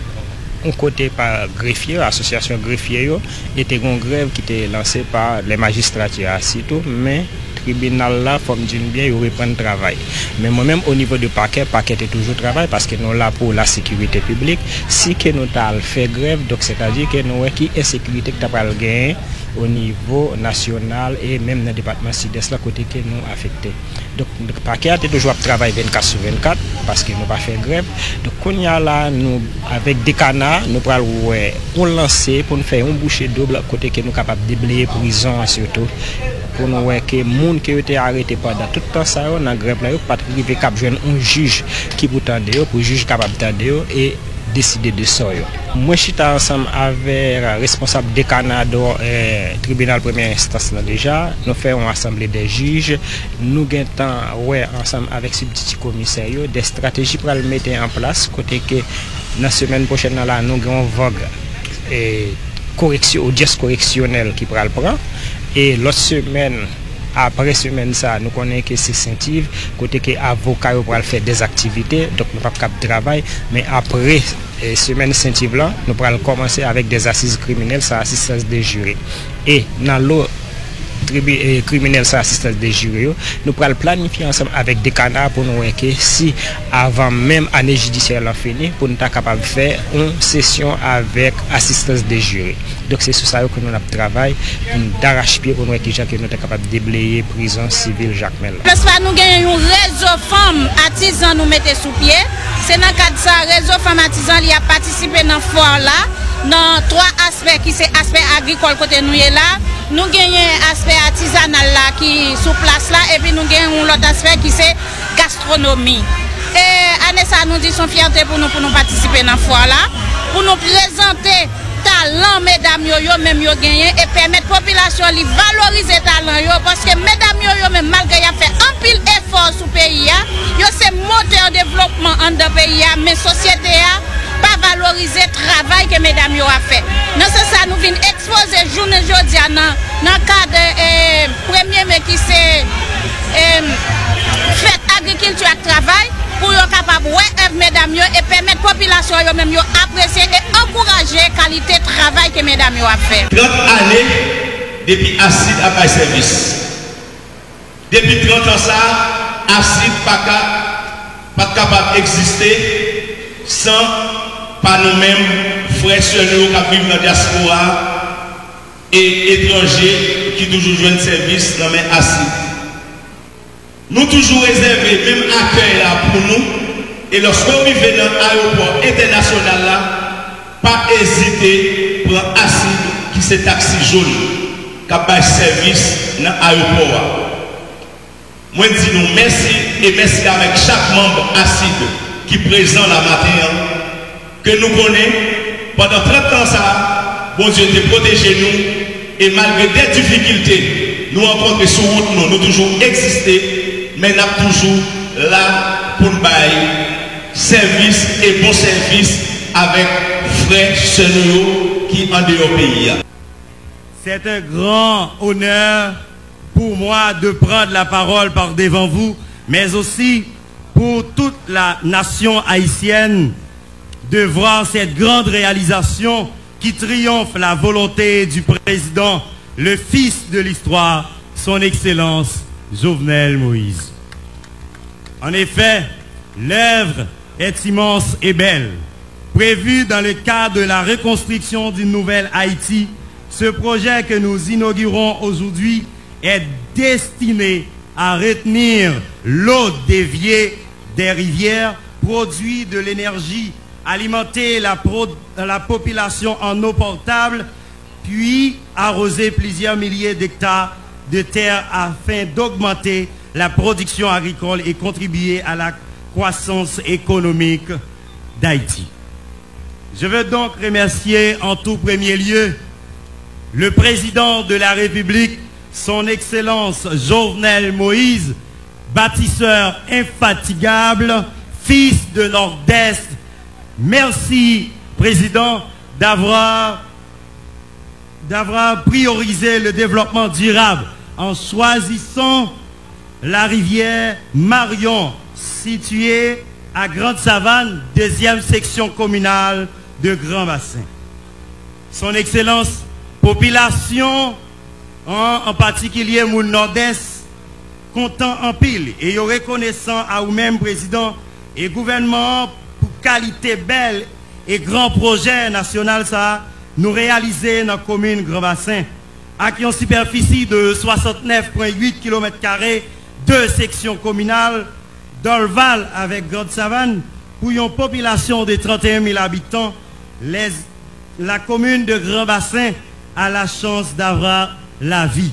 Un côté par greffier, l'association greffier, était une grève qui était lancée par les magistrats aussitôt, mais le tribunal là, comme d'une bien, il reprend le travail. Mais moi-même, au niveau du parquet, le parquet est toujours travail parce que nous là pour la sécurité publique. Si que nous avons fait grève, donc c'est-à-dire que nous qui est sécurité que nous avons gagné au niveau national et même dans le département sud-est, là côté que nous affecté. Donc le parquet a toujours travaillé 24 sur 24 parce qu'il n'a pas fait grève. Donc on y a là, nous, avec des canards, nous on lancer pour nous faire un boucher double côté que nous sommes capables de déblayer prison surtout. Pour nous voir que les gens qui ont été arrêtés pendant tout le temps, ça on a grève là, pas arrivé à joindre un juge qui peut tendre, pour juge capable de tendre et décider de ça. Moi, je suis ensemble avec le responsable des Canada, tribunal première instance là déjà. Nous faisons une assemblée des juges. Nous avons ensemble avec ce petit commissaire des stratégies pour le mettre en place. Côté que la semaine prochaine, là, nous avons une correction, audience correctionnelle qui prend le prendre. Et l'autre semaine, après semaine, ça, nous connaissons que c'est sensible, côté que l'avocat va faire des activités, donc nous n'avons pas de travail, mais après semaine sensible, nous allons commencer avec des assises criminelles, ça assistance des jurés. Et dans l'autre criminel, ça assistance des jurés, nous allons planifier ensemble avec des canards pour nous voir que si avant même l'année judiciaire l'a fini, pour nous être capable de faire une session avec assistance des jurés. Donc c'est sur ça que nous avons travaillé, d'arrache-pied pour nous être capables de déblayer prison civile Jacques Mel. Nous avons un réseau femmes artisans nous mettons sous pied. C'est dans le cadre de ce réseau femmes artisans qui a participé dans la foire là, dans trois aspects qui sont aspect agricole côté nous est là. Nous avons un aspect artisanal là qui est sous place là et puis nous avons un autre aspect qui est gastronomie. Et Anessa nous dit son fierté pour nous participer dans la foire là, pour nous présenter talent mesdames yo même yo gagné et permettre population li valoriser talent yo parce que mesdames yo même malgré y a fait un pile effort sous pays a yo c'est moteur développement en de pays a mais société a pas valoriser travail que mesdames yo a fait. Non c'est ça nous vinn exposer journée aujourd'hui dans cadre premier mai qui c'est fête agriculture et travail pour être capable de mesdames et permettre la population d'apprécier et encourager la qualité de travail que mesdames ont fait. 30 années depuis ACID à ma service. Depuis 30 ans, ça, ACID n'est pas capable d'exister sans pas nous-mêmes, frères et sœurs qui vivent dans la diaspora et étrangers qui toujours jouent un service dans les ACID. Nous toujours réservés, même accueil là pour nous. Et lorsqu'on vit dans l'aéroport international là, pas hésiter pour assis qui c'est taxi jaune, qui a service dans l'aéroport. Moi je dis nous merci et merci avec chaque membre assis qui est présent la matin, que nous connaissons. Pendant 30 ans ça, bon Dieu te protégé nous. Et malgré des difficultés, nous rencontrons sur route, nous toujours existé. Mais nous sommes toujours là pour nous bailler service et bon service avec frères Chenio qui en dehors pays. C'est un grand honneur pour moi de prendre la parole par devant vous, mais aussi pour toute la nation haïtienne de voir cette grande réalisation qui triomphe la volonté du président, le fils de l'histoire, son Excellence Jovenel Moïse. En effet, l'œuvre est immense et belle. Prévue dans le cadre de la reconstruction d'une nouvelle Haïti, ce projet que nous inaugurons aujourd'hui est destiné à retenir l'eau déviée des rivières, produit de l'énergie, alimenter la population en eau portable, puis arroser plusieurs milliers d'hectares de terre afin d'augmenter la production agricole et contribuer à la croissance économique d'Haïti. Je veux donc remercier en tout premier lieu le président de la République, son Excellence Jovenel Moïse, bâtisseur infatigable, fils de Nord-Est. Merci, Président, d'avoir priorisé le développement durable en choisissant la rivière Marion, située à Grande Savane, deuxième section communale de Grand Bassin. Son Excellence, population, en particulier mon Nord-Est, content en pile et reconnaissant à vous-même, Président et gouvernement, pour qualité belle et grand projet national, ça nous réaliser dans la commune Grand Bassin, avec une superficie de 69,8 km², deux sections communales, dans le Val avec Grande Savane, pour une population de 31 000 habitants, la commune de Grand Bassin a la chance d'avoir la vie.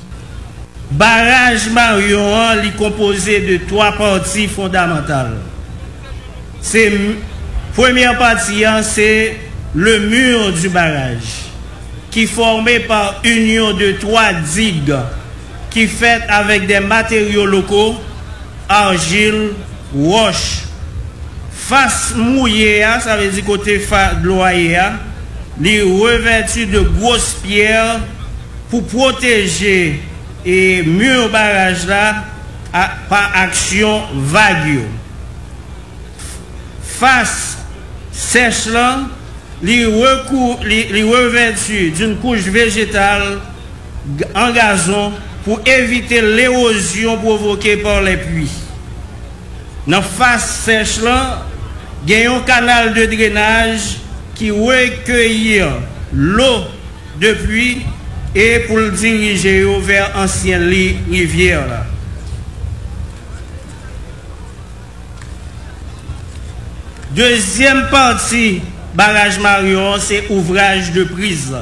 Barrage Marion est composé de trois parties fondamentales. C'est première partie, c'est le mur du barrage, qui est formé par union de trois digues, qui est faite avec des matériaux locaux, argile, roche. Face mouillée, ça veut dire côté de loyer, les revêtus de grosses pierres pour protéger et mur barrage là par action vague. Face sèche là, les revêtus d'une couche végétale en gazon pour éviter l'érosion provoquée par les pluies. Dans face sèche là, il y a un canal de drainage qui recueille l'eau de pluie et pour le diriger vers l'ancienne rivière. Deuxième partie, barrage Marion, c'est ouvrage de prise.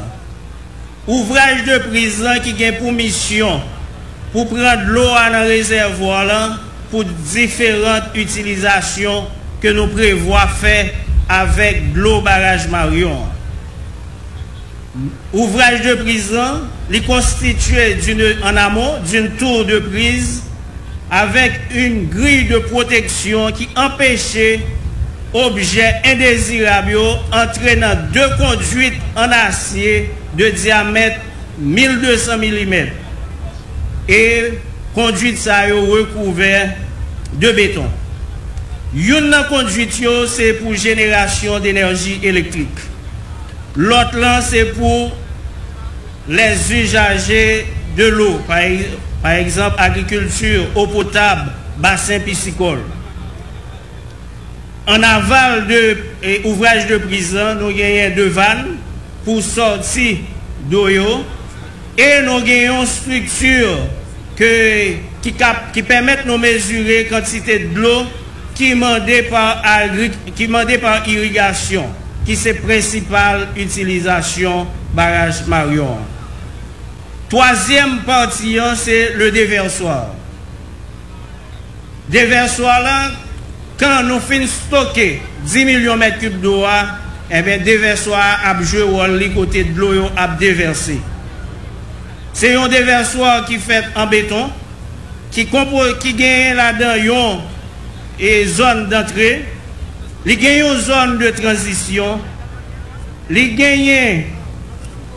Ouvrage de prise qui a pour mission pour prendre l'eau à un réservoir là, pour différentes utilisations que nous prévoyons faire avec l'eau barrage Marion. Ouvrage de prison, il constitué en amont d'une tour de prise avec une grille de protection qui empêchait objets indésirables entraînant deux conduites en acier de diamètre 1200 mm et conduite ça recouvert de béton. Une conduite c'est pour génération d'énergie électrique. L'autre là c'est pour les usagers de l'eau, par exemple agriculture, eau potable, bassin piscicole. En aval de ouvrage de prison, nous gagnons deux vannes pour sortir d'eau et nous gagnons une structure qui permet de mesurer la quantité de l'eau qui est demandée par irrigation, qui c'est principale utilisation barrage Marion. Troisième partie, c'est le déversoir. Déversoir là, quand nous finissons stocker 10 millions de mètres cubes d'eau, eh bien déversoir a joué le côté de l'eau a déversé. C'est un déversoir qui fait en béton, qui gagne là-dedans une zone d'entrée. Il y a une zone de transition, il y a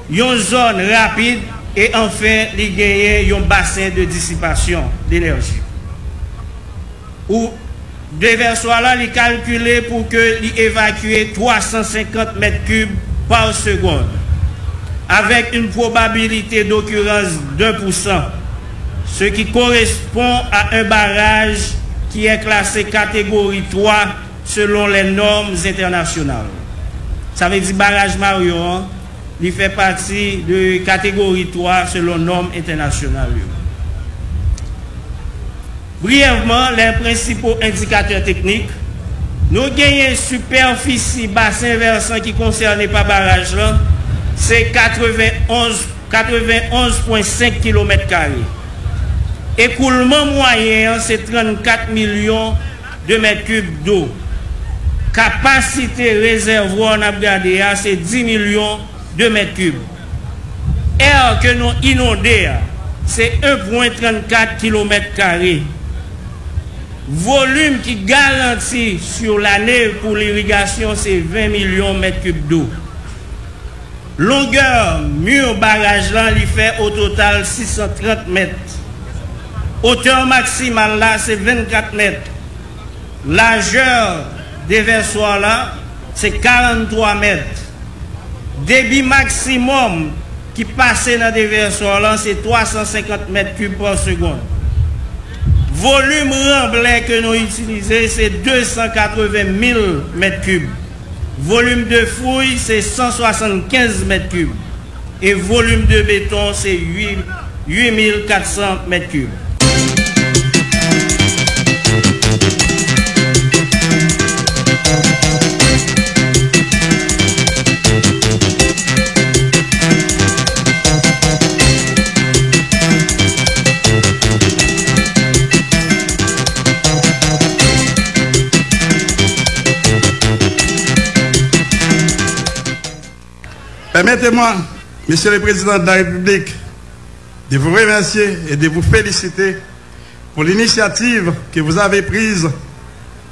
une zone rapide et enfin il y a un bassin de dissipation d'énergie. Ou déversoir là, il est calculé pour que l'évacue 350 m3 par seconde. avec une probabilité d'occurrence de 1%, ce qui correspond à un barrage qui est classé catégorie 3 selon les normes internationales. Ça veut dire barrage Marion, il fait partie de catégorie 3 selon normes internationales. Brièvement, les principaux indicateurs techniques. Nous gagnons superficie bassin versant qui concerne pas barrage là, c'est 91,5 km². Écoulement moyen, c'est 34 millions de m3 d'eau. Capacité réservoir, on a regardé, c'est 10 millions de m3. Air que nous inondons, c'est 1,34 km². Volume qui garantit sur l'année pour l'irrigation, c'est 20 millions de m3 d'eau. Longueur, mur barrage là, il fait au total 630 mètres. Hauteur maximale là, c'est 24 mètres. Largeur déversoir là, c'est 43 mètres. Débit maximum qui passait dans déversoir là, c'est 350 m3 par seconde. Volume remblai que nous utilisons, c'est 280 000 m3. Volume de fouille, c'est 175 m3. Et volume de béton, c'est 8 400 m3. Permettez-moi, Monsieur le Président de la République, de vous remercier et de vous féliciter pour l'initiative que vous avez prise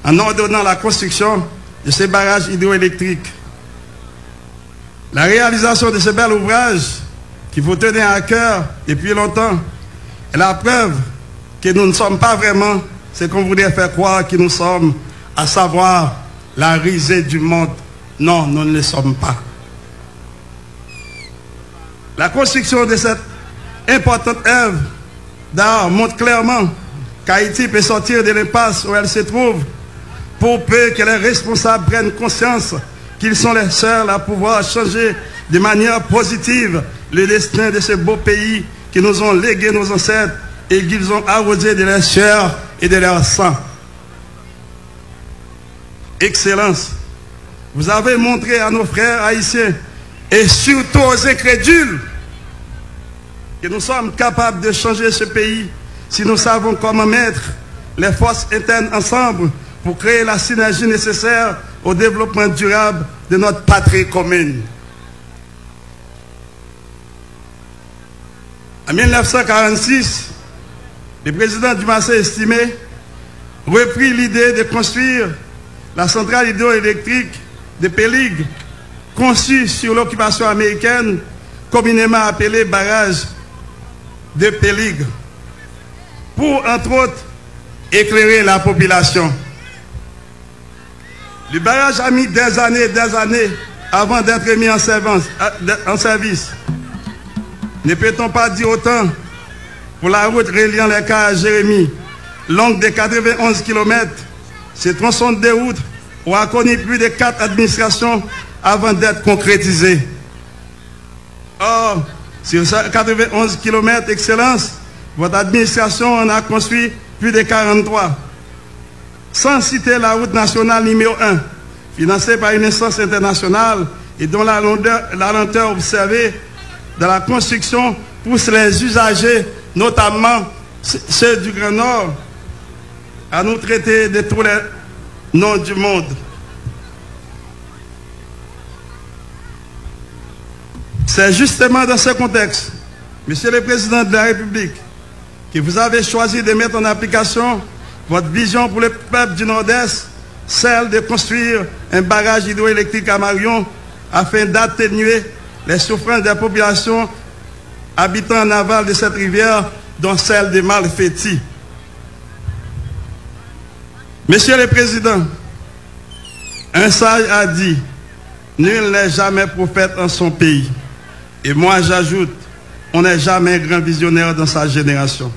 en ordonnant la construction de ces barrages hydroélectriques. La réalisation de ce bel ouvrage qui vous tenait à cœur depuis longtemps est la preuve que nous ne sommes pas vraiment ce qu'on voudrait faire croire que nous sommes, à savoir la risée du monde. Non, nous ne le sommes pas. La construction de cette importante œuvre d'art montre clairement qu'Haïti peut sortir de l'impasse où elle se trouve pour peu que les responsables prennent conscience qu'ils sont les seuls à pouvoir changer de manière positive le destin de ce beau pays que nous ont légué nos ancêtres et qu'ils ont arrosé de leur sueur et de leur sang. Excellence, vous avez montré à nos frères haïtiens et surtout aux incrédules que nous sommes capables de changer ce pays si nous savons comment mettre les forces internes ensemble pour créer la synergie nécessaire au développement durable de notre patrie commune. En 1946, le président Dumassé estimait reprit l'idée de construire la centrale hydroélectrique de Péligue, conçu sur l'occupation américaine, communément appelé barrage de Péligue, pour, entre autres, éclairer la population. Le barrage a mis des années avant d'être mis en service. Ne peut-on pas dire autant pour la route reliant les cas à Jérémie, longue de 91 km, ce tronçon de route où a connu plus de 4 administrations avant d'être concrétisé. Or, sur 91 km, Excellence, votre administration en a construit plus de 43. Sans citer la route nationale numéro 1, financée par une instance internationale et dont la lenteur observée dans la construction pousse les usagers, notamment ceux du Grand Nord, à nous traiter de tous les noms du monde. C'est justement dans ce contexte, Monsieur le Président de la République, que vous avez choisi de mettre en application votre vision pour le peuple du Nord-Est, celle de construire un barrage hydroélectrique à Marion afin d'atténuer les souffrances des populations habitant en aval de cette rivière, dont celle de Malfetti. Monsieur le Président, un sage a dit « Nul n'est jamais prophète en son pays ». Et moi j'ajoute, on n'est jamais un grand visionnaire dans sa génération.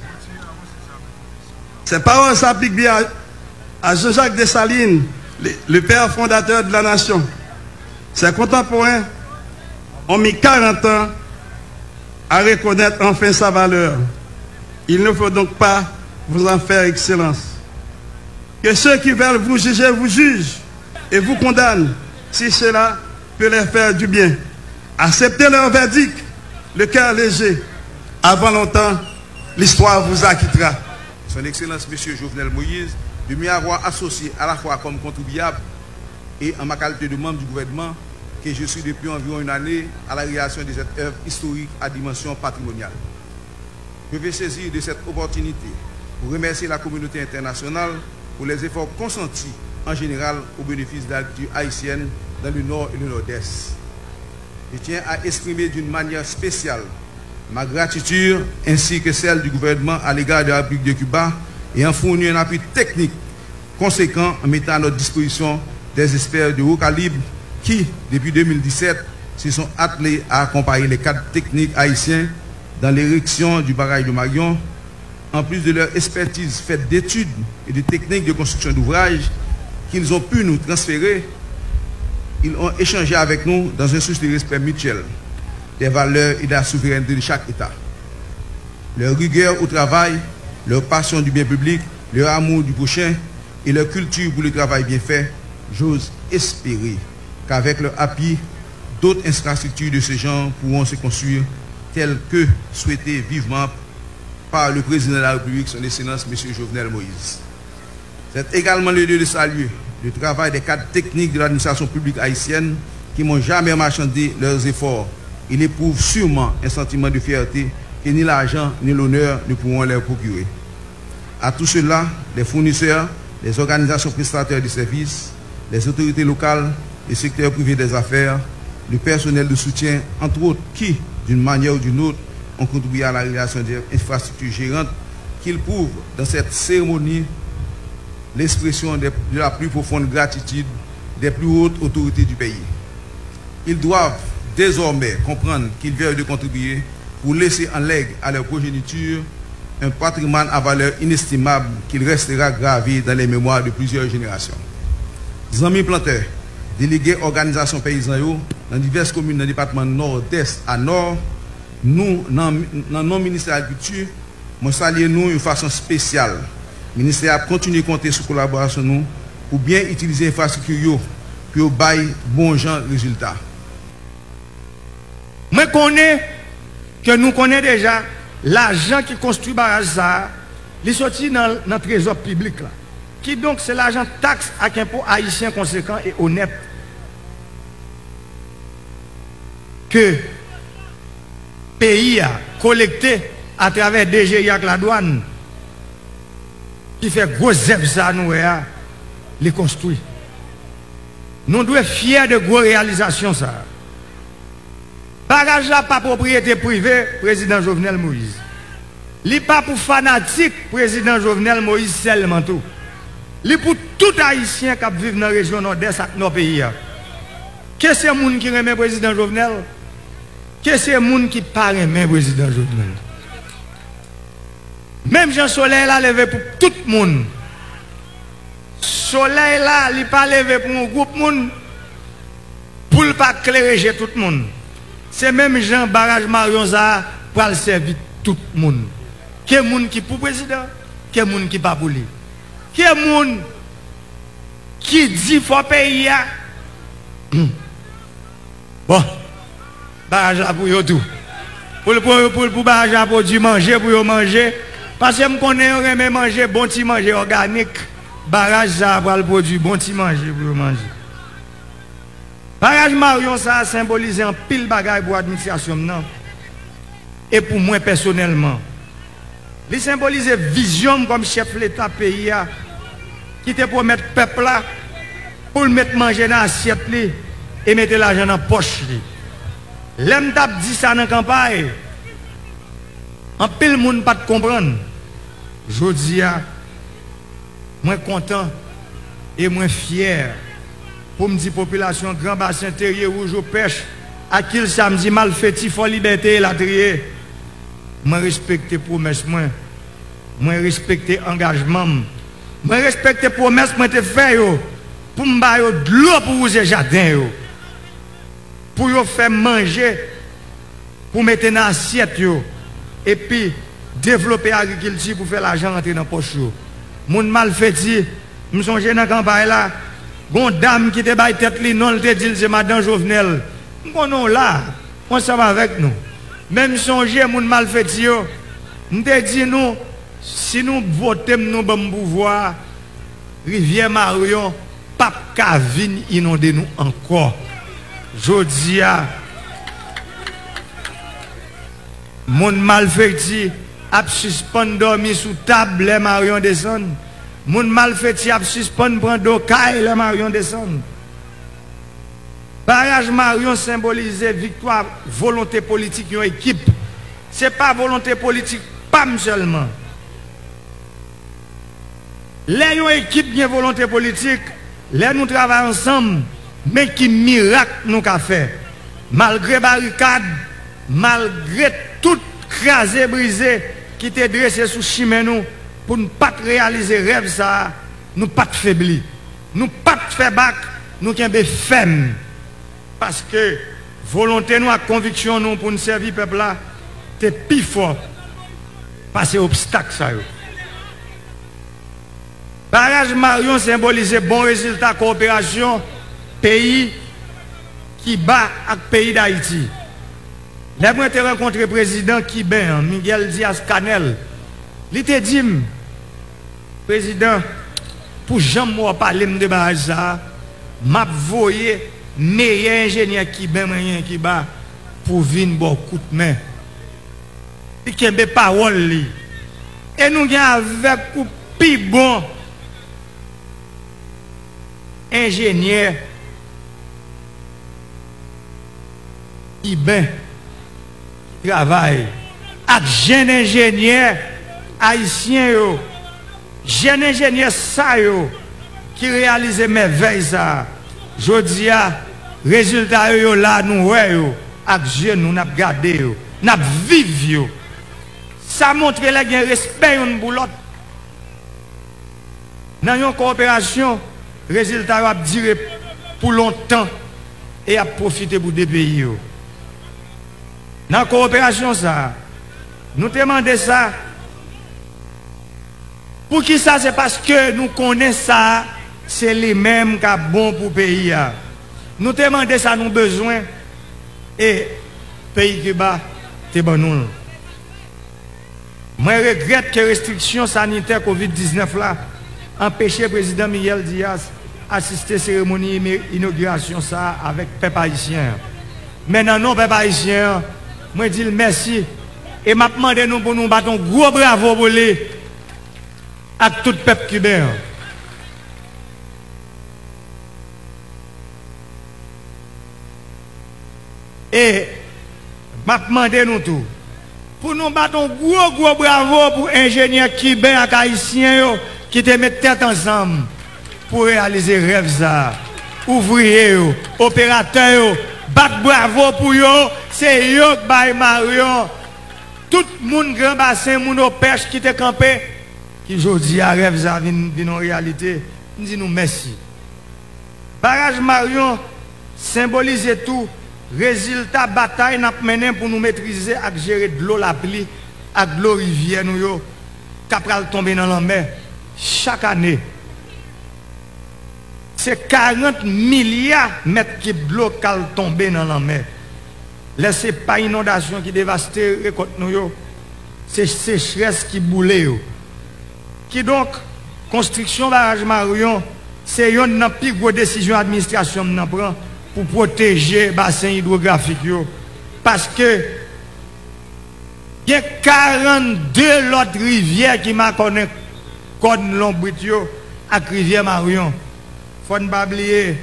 Ces paroles s'appliquent bien à Jean-Jacques Dessalines, le père fondateur de la nation. Ses contemporains ont mis 40 ans à reconnaître enfin sa valeur. Il ne faut donc pas vous en faire excellence. Que ceux qui veulent vous juger vous jugent et vous condamnent si cela peut leur faire du bien. Acceptez leur verdict, le cœur léger. Avant longtemps, l'histoire vous acquittera. Son Excellence M. Jovenel Moïse, de m'y avoir associé à la fois comme contribuable et en ma qualité de membre du gouvernement, que je suis depuis environ une année à la réalisation de cette œuvre historique à dimension patrimoniale. Je vais saisir de cette opportunité pour remercier la communauté internationale pour les efforts consentis en général au bénéfice de la culture haïtienne dans le Nord et le Nord-Est. Je tiens à exprimer d'une manière spéciale ma gratitude ainsi que celle du gouvernement à l'égard de la République de Cuba et en fournir un appui technique conséquent en mettant à notre disposition des experts de haut calibre qui, depuis 2017, se sont attelés à accompagner les cadres techniques haïtiens dans l'érection du barrage de Marion, en plus de leur expertise faite d'études et de techniques de construction d'ouvrages qu'ils ont pu nous transférer. Ils ont échangé avec nous dans un souci de respect mutuel des valeurs et de la souveraineté de chaque État. Leur rigueur au travail, leur passion du bien public, leur amour du prochain et leur culture pour le travail bien fait, j'ose espérer qu'avec leur appui, d'autres infrastructures de ce genre pourront se construire telles que souhaitées vivement par le président de la République, son Excellence M. Jovenel Moïse. C'est également le lieu de saluer le travail des cadres techniques de l'administration publique haïtienne qui n'ont jamais marchandé leurs efforts. Ils éprouvent sûrement un sentiment de fierté que ni l'argent ni l'honneur ne pourront leur procurer. À tout cela, les fournisseurs, les organisations prestataires de services, les autorités locales, le secteur privé des affaires, le personnel de soutien, entre autres, qui, d'une manière ou d'une autre, ont contribué à la réalisation des infrastructures gérantes qu'ils prouvent dans cette cérémonie l'expression de la plus profonde gratitude des plus hautes autorités du pays. Ils doivent désormais comprendre qu'ils veulent de contribuer pour laisser en legs à leur progéniture un patrimoine à valeur inestimable qu'il restera gravé dans les mémoires de plusieurs générations. Amis planteurs, délégués organisations paysannes dans diverses communes dans le département nord-est à nord, nous, dans nos ministères de l'Agriculture, nous saluons d'une façon spéciale. Le ministère continue de compter sur la collaboration nous pour bien utiliser l'infrastructure pour bailler bon genre résultat. Je connais que nous connaissons déjà l'argent qui construit barrage ça, il sorti dans le trésor public là. Qui donc c'est l'argent taxe avec impôt haïtien conséquent et honnête. Que pays a collecté à travers DGI avec la douane qui fait gros ça nous les construit. Nous devons être fiers de gros réalisations ça. Barrage là pas propriété privée, président Jovenel Moïse. Li pas pour fanatique, président Jovenel Moïse seulement tout. Li pour tout haïtien qui vivent dans la région nord-est de nos pays. Que c'est moun qui remet président Jovenel? Que c'est moun qui parle remet président Jovenel? Même Jean Soleil là levé pour tout le monde. Soleil là, il pas levé pour un groupe monde pour ne pas clériger tout le monde. C'est même Jean Barrage Marion ça pour le servir tout le monde. Quel monde qui pour président, quel monde qui pas pour lui. Quel monde qui dit faut payer. Bon, barrage là pour tout. Pour barrage à produit manger pour manger parce que me connais même manger bon petit manger organique. Barrage ça pour le produit bon petit manger pour manger. Barrage Marion, ça a symbolisé un pile bagaille pour l'administration. Et pour moi personnellement, il symbolise vision comme chef de l'État pays qui était pour mettre le peuple là, pour le mettre manger dans l'assiette et mettre l'argent dans la poche. L'homme t'a dit ça dans la campagne. En pile, monde ne pas comprendre. Je dis, je suis content et je suis fier. Pour me dire population grand bassin terrier rouge aux pêches à qui le samedi mal fait, il faut liberté et la trier. Je respecte les promesses, je respecte les engagements, je respecte les promesses que je fais pour me faire de l'eau pour vous et jardin, pour vous faire manger, pour mettre dans l'assiette, et puis développer l'agriculture pour faire l'argent entrer dans la poche. Mon mal fait, je me songe dans la campagne là. Bon dame qui te baille tête li, non, elle te dit, c'est madame Jovenel. Bon non, là, on s'en va avec nous. Même songer, mon malfaiteur, on te dit, nous, si nous votons, nous bon pouvoir, Rivière Marion, pape Kavin inonde nous encore. Jodia, mon malfaiteur, a suspend dormi sous table, les Marion descend. Mon malfaiteur a suspend prendre caille les Marion descend. Barrage Marion symbolisait victoire, volonté politique, une équipe. Ce n'est pas volonté politique, pas seulement. Les une équipe qui volonté politique, les nous travaillons ensemble, mais qui miracle nous a fait. Malgré barricade, malgré tout crasé, brisé, qui t'est dressé sous chemin nous, pour ne pas réaliser rêve ça, nous pas faiblir, nous pas faire bac, nous sommes fermes. Parce que volonté nous, conviction nous pour nous servir le peuple là, c'est plus fort. Passer obstacle ça. Barrage Marion symbolise bon résultat coopération pays qui bat avec pays d'Haïti. J'ai rencontré le président cubain, Miguel Diaz-Canel. Il te dit, président, pour jamais parler de barrage ça, m'a voyé meilleur ingénieur qui ben qui bat pour venir beaucoup de main. Il y a des paroles. Et nous avons avec le plus bon ingénieur qui travaille. Avec jeune ingénieur haïtien, jeune ingénieur ça qui réalise mes veilles. Je dis, résultat yo là nous voyons, action nous n'a gardé yo, n'a vivre. Ça montre la gain respect une pour l'autre. Dans une coopération, résultat va durer pour longtemps et à profiter pour des pays yo. Dans coopération ça, nous demandons ça. Pour qui ça c'est parce que nous connaissons ça. C'est les mêmes qui sont bons pour le pays. Nous demandons ça, nous besoin. Et le pays qui bat, c'est bon nous. Je regrette que les restrictions sanitaires COVID-19 là empêchent le président Miguel Diaz d'assister à la cérémonie d'inauguration avec le peuple haïtien. Maintenant, non, peuple haïtien, je dis merci. Et je demande nous pour nous battre un gros bravo pour les à tout le peuple cubain. Et m'a demandé nous tout. Pour nous battre un gros bravo pour l'ingénieur cubain et haïtien qui te mettent tête ensemble pour réaliser rêve ça. Ouvrier, opérateur, battre bravo pour eux, c'est eux qui baillent Marion. Tout le monde grand bassin, moun au pêche qui te campé, qui aujourd'hui à rêve ça vient en réalité. Nous disons merci. Barrage Marion symbolise tout. Résultat, bataille n'a pas mené pour nous maîtriser et gérer de l'eau la pluie, de l'eau rivière, nous, capral tomber dans la mer. Chaque année, c'est 40 milliards de mètres qui bloquent tomber dans la mer. Laissez pas inondation qui dévaste les côtes, nous, c'est sécheresse qui boule. Qui donc, construction barrage Marion, c'est une des plus grosses décisions de l'administration nous prend. Pour protéger le bassin hydrographique. Parce que il y a 42 autres rivières qui m'a connu comme l'ombritio à Rivière Marion. Il ne faut pas oublier,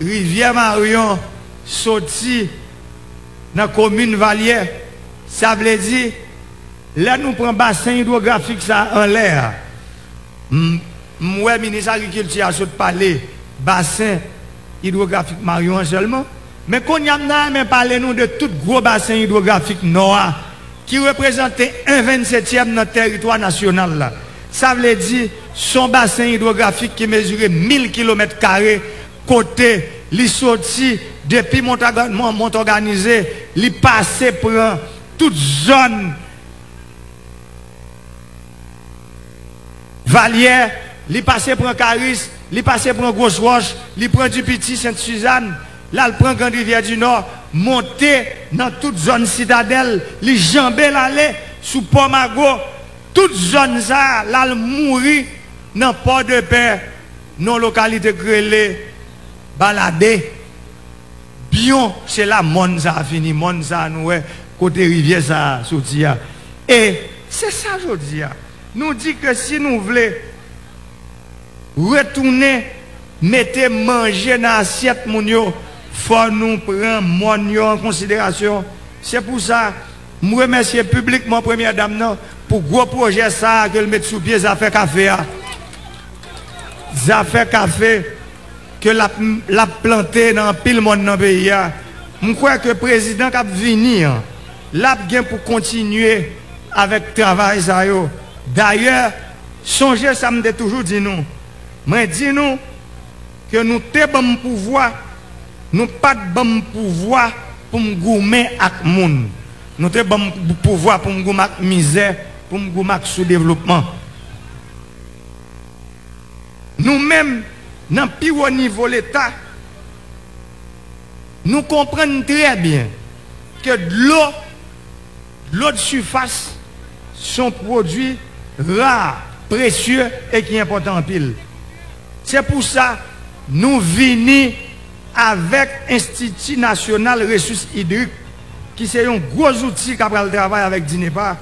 Rivière Marion sorti dans la commune Valière. Ça veut dire, là nous prenons le bassin hydrographique ça en l'air. Moi, le ministre de l'Agriculture a parlé bassin hydrographique Marion seulement, Mais quand nous parlons de tout gros bassin hydrographique noir qui représentait un 27e dans le territoire national. Là. Ça veut dire son bassin hydrographique qui mesurait 1000 km2 côté les sorties depuis Montorganisé, les passé pour toute zone Valière, les passé pour Caris, les passé pour Grosse Roche, les prend du Petit Sainte-Suzanne, là le prend Grande Rivière du Nord, monter dans toute zone citadelle, les jambes l'aller sous Pomago, toute zone ça, là le mourir dans Port de Paix, dans localité Grélé, Baladé. Bion, c'est là Monza a fini, Monza nous côté rivière ça sorti. Et c'est ça je dis. Nous dit que si nous voulons retourner mettez manger dans l'assiette moun yo, faut nous prendre moun yo en considération. C'est pour ça je remercie publiquement première dame non pour gros projet ça que le mettre sous pied ça fait café. Ça fait café. Que la planter dans pile monde dans pays a je crois que le président qui va venir là pour continuer avec travail ça yo. D'ailleurs songez ça me toujours dit nous mais dit nous que nous te bon pouvoir nous pas de bon pouvoir pour goumer ak moun nous te bon pouvoir pour goumer ak misère pour goumer ak sous-développement nous-mêmes. Dans le plus haut niveau de l'État, nous comprenons très bien que l'eau de surface sont produits rares, précieux et qui sont importants en pile. C'est pour ça que nous venons avec l'Institut national des ressources hydriques, qui est un gros outil qui a le travail avec DINEPA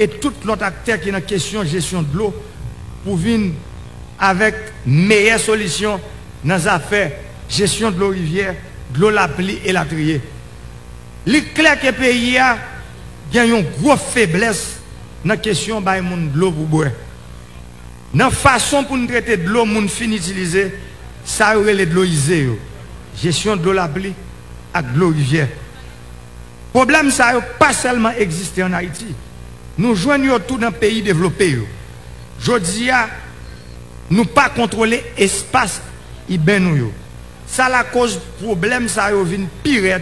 et tout l'autre acteur qui est en question de gestion de l'eau pour venir avec meilleure solution dans les affaires gestion de l'eau rivière, de l'eau la pluie et la trier. Les clés que le pays a, il y a une grosse faiblesse dans la question de l'eau pour boire. Dans la façon pour nous traiter de l'eau, nous finissons d'utiliser, ça aurait de l'eau isée. Gestion de l'eau la pluie et de l'eau rivière. Le problème, ça n'a pas seulement existé en Haïti. Nous joignons tout dans le pays développé. Je dis à nous pas contrôler l'espace Ibenouyo. Ça la cause problème ça vient pire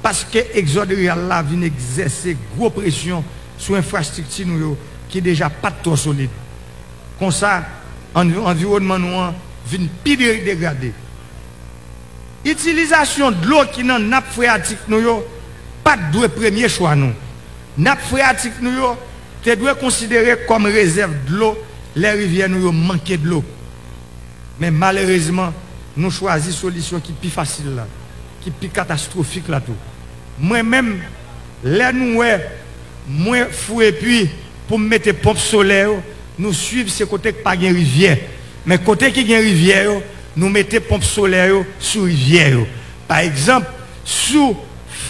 parce que l'exode là vient exercer gros pression sur l'infrastructure nous qui déjà pas trop solide. Comme ça environnement nous vient pire dégradé. Utilisation de l'eau qui dans nappe phréatique nous pas de premier choix nous. Nappe phréatique nous te doit considérer comme réserve de l'eau. Les rivières nous manquent de l'eau. Mais malheureusement, nous choisissons une solution qui est plus facile, là, qui est plus catastrophique. Moi-même, les nous, moi, fou et puis, pour mettre des pompes solaires, nous suivons ce côté qui n'a pas de rivière. Mais côté qui a une rivière, nous mettons des pompes solaires sur rivière. Par exemple, sous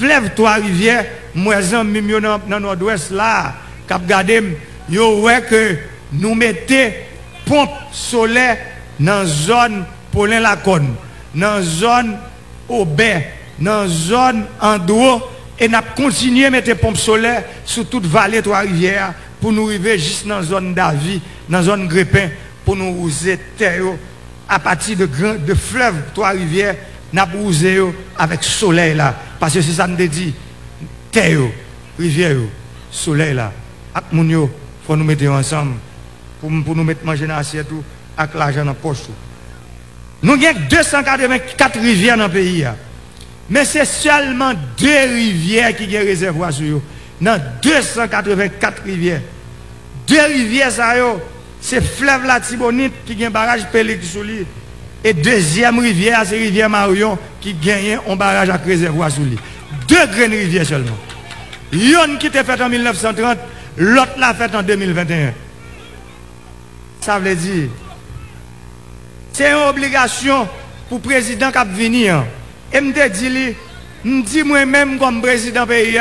fleuve Trois-Rivières, moi, je dans le nord-ouest, là, Cap Gadem, yo ouais que nous mettons pompe solaire dans la zone Paulin-Lacône, dans la zone Aubert, dans la zone Andro, et nous continuons à mettre des pompes solaires sur toute vallée Trois-Rivières pour nous arriver juste dans la zone d'Avi, dans la zone Grépin, pour nous rouser terre à partir de fleuve Trois-Rivières, nous rouser avec soleil là. Parce que c'est ça que nous dit, terre, rivière, soleil là. Il faut nous mettre ensemble. Pour nous mettre manger dans l'assiette avec l'argent dans la poche. Nous avons 284 rivières dans le pays. Mais c'est seulement 2 rivières qui ont réservoir sur eux. Dans 284 rivières. 2 rivières, c'est fleuve la Tibonite qui a un barrage Pélic sous lui. Et deuxième rivière, c'est rivière Marion qui gagne un barrage à réservoir sous lui. 2 grandes rivières seulement. Une qui était faite en 1930, l'autre l'a faite en 2021. Ça veut dire, c'est une obligation pour le président qui va venir. Et je me dis moi-même comme président pays, je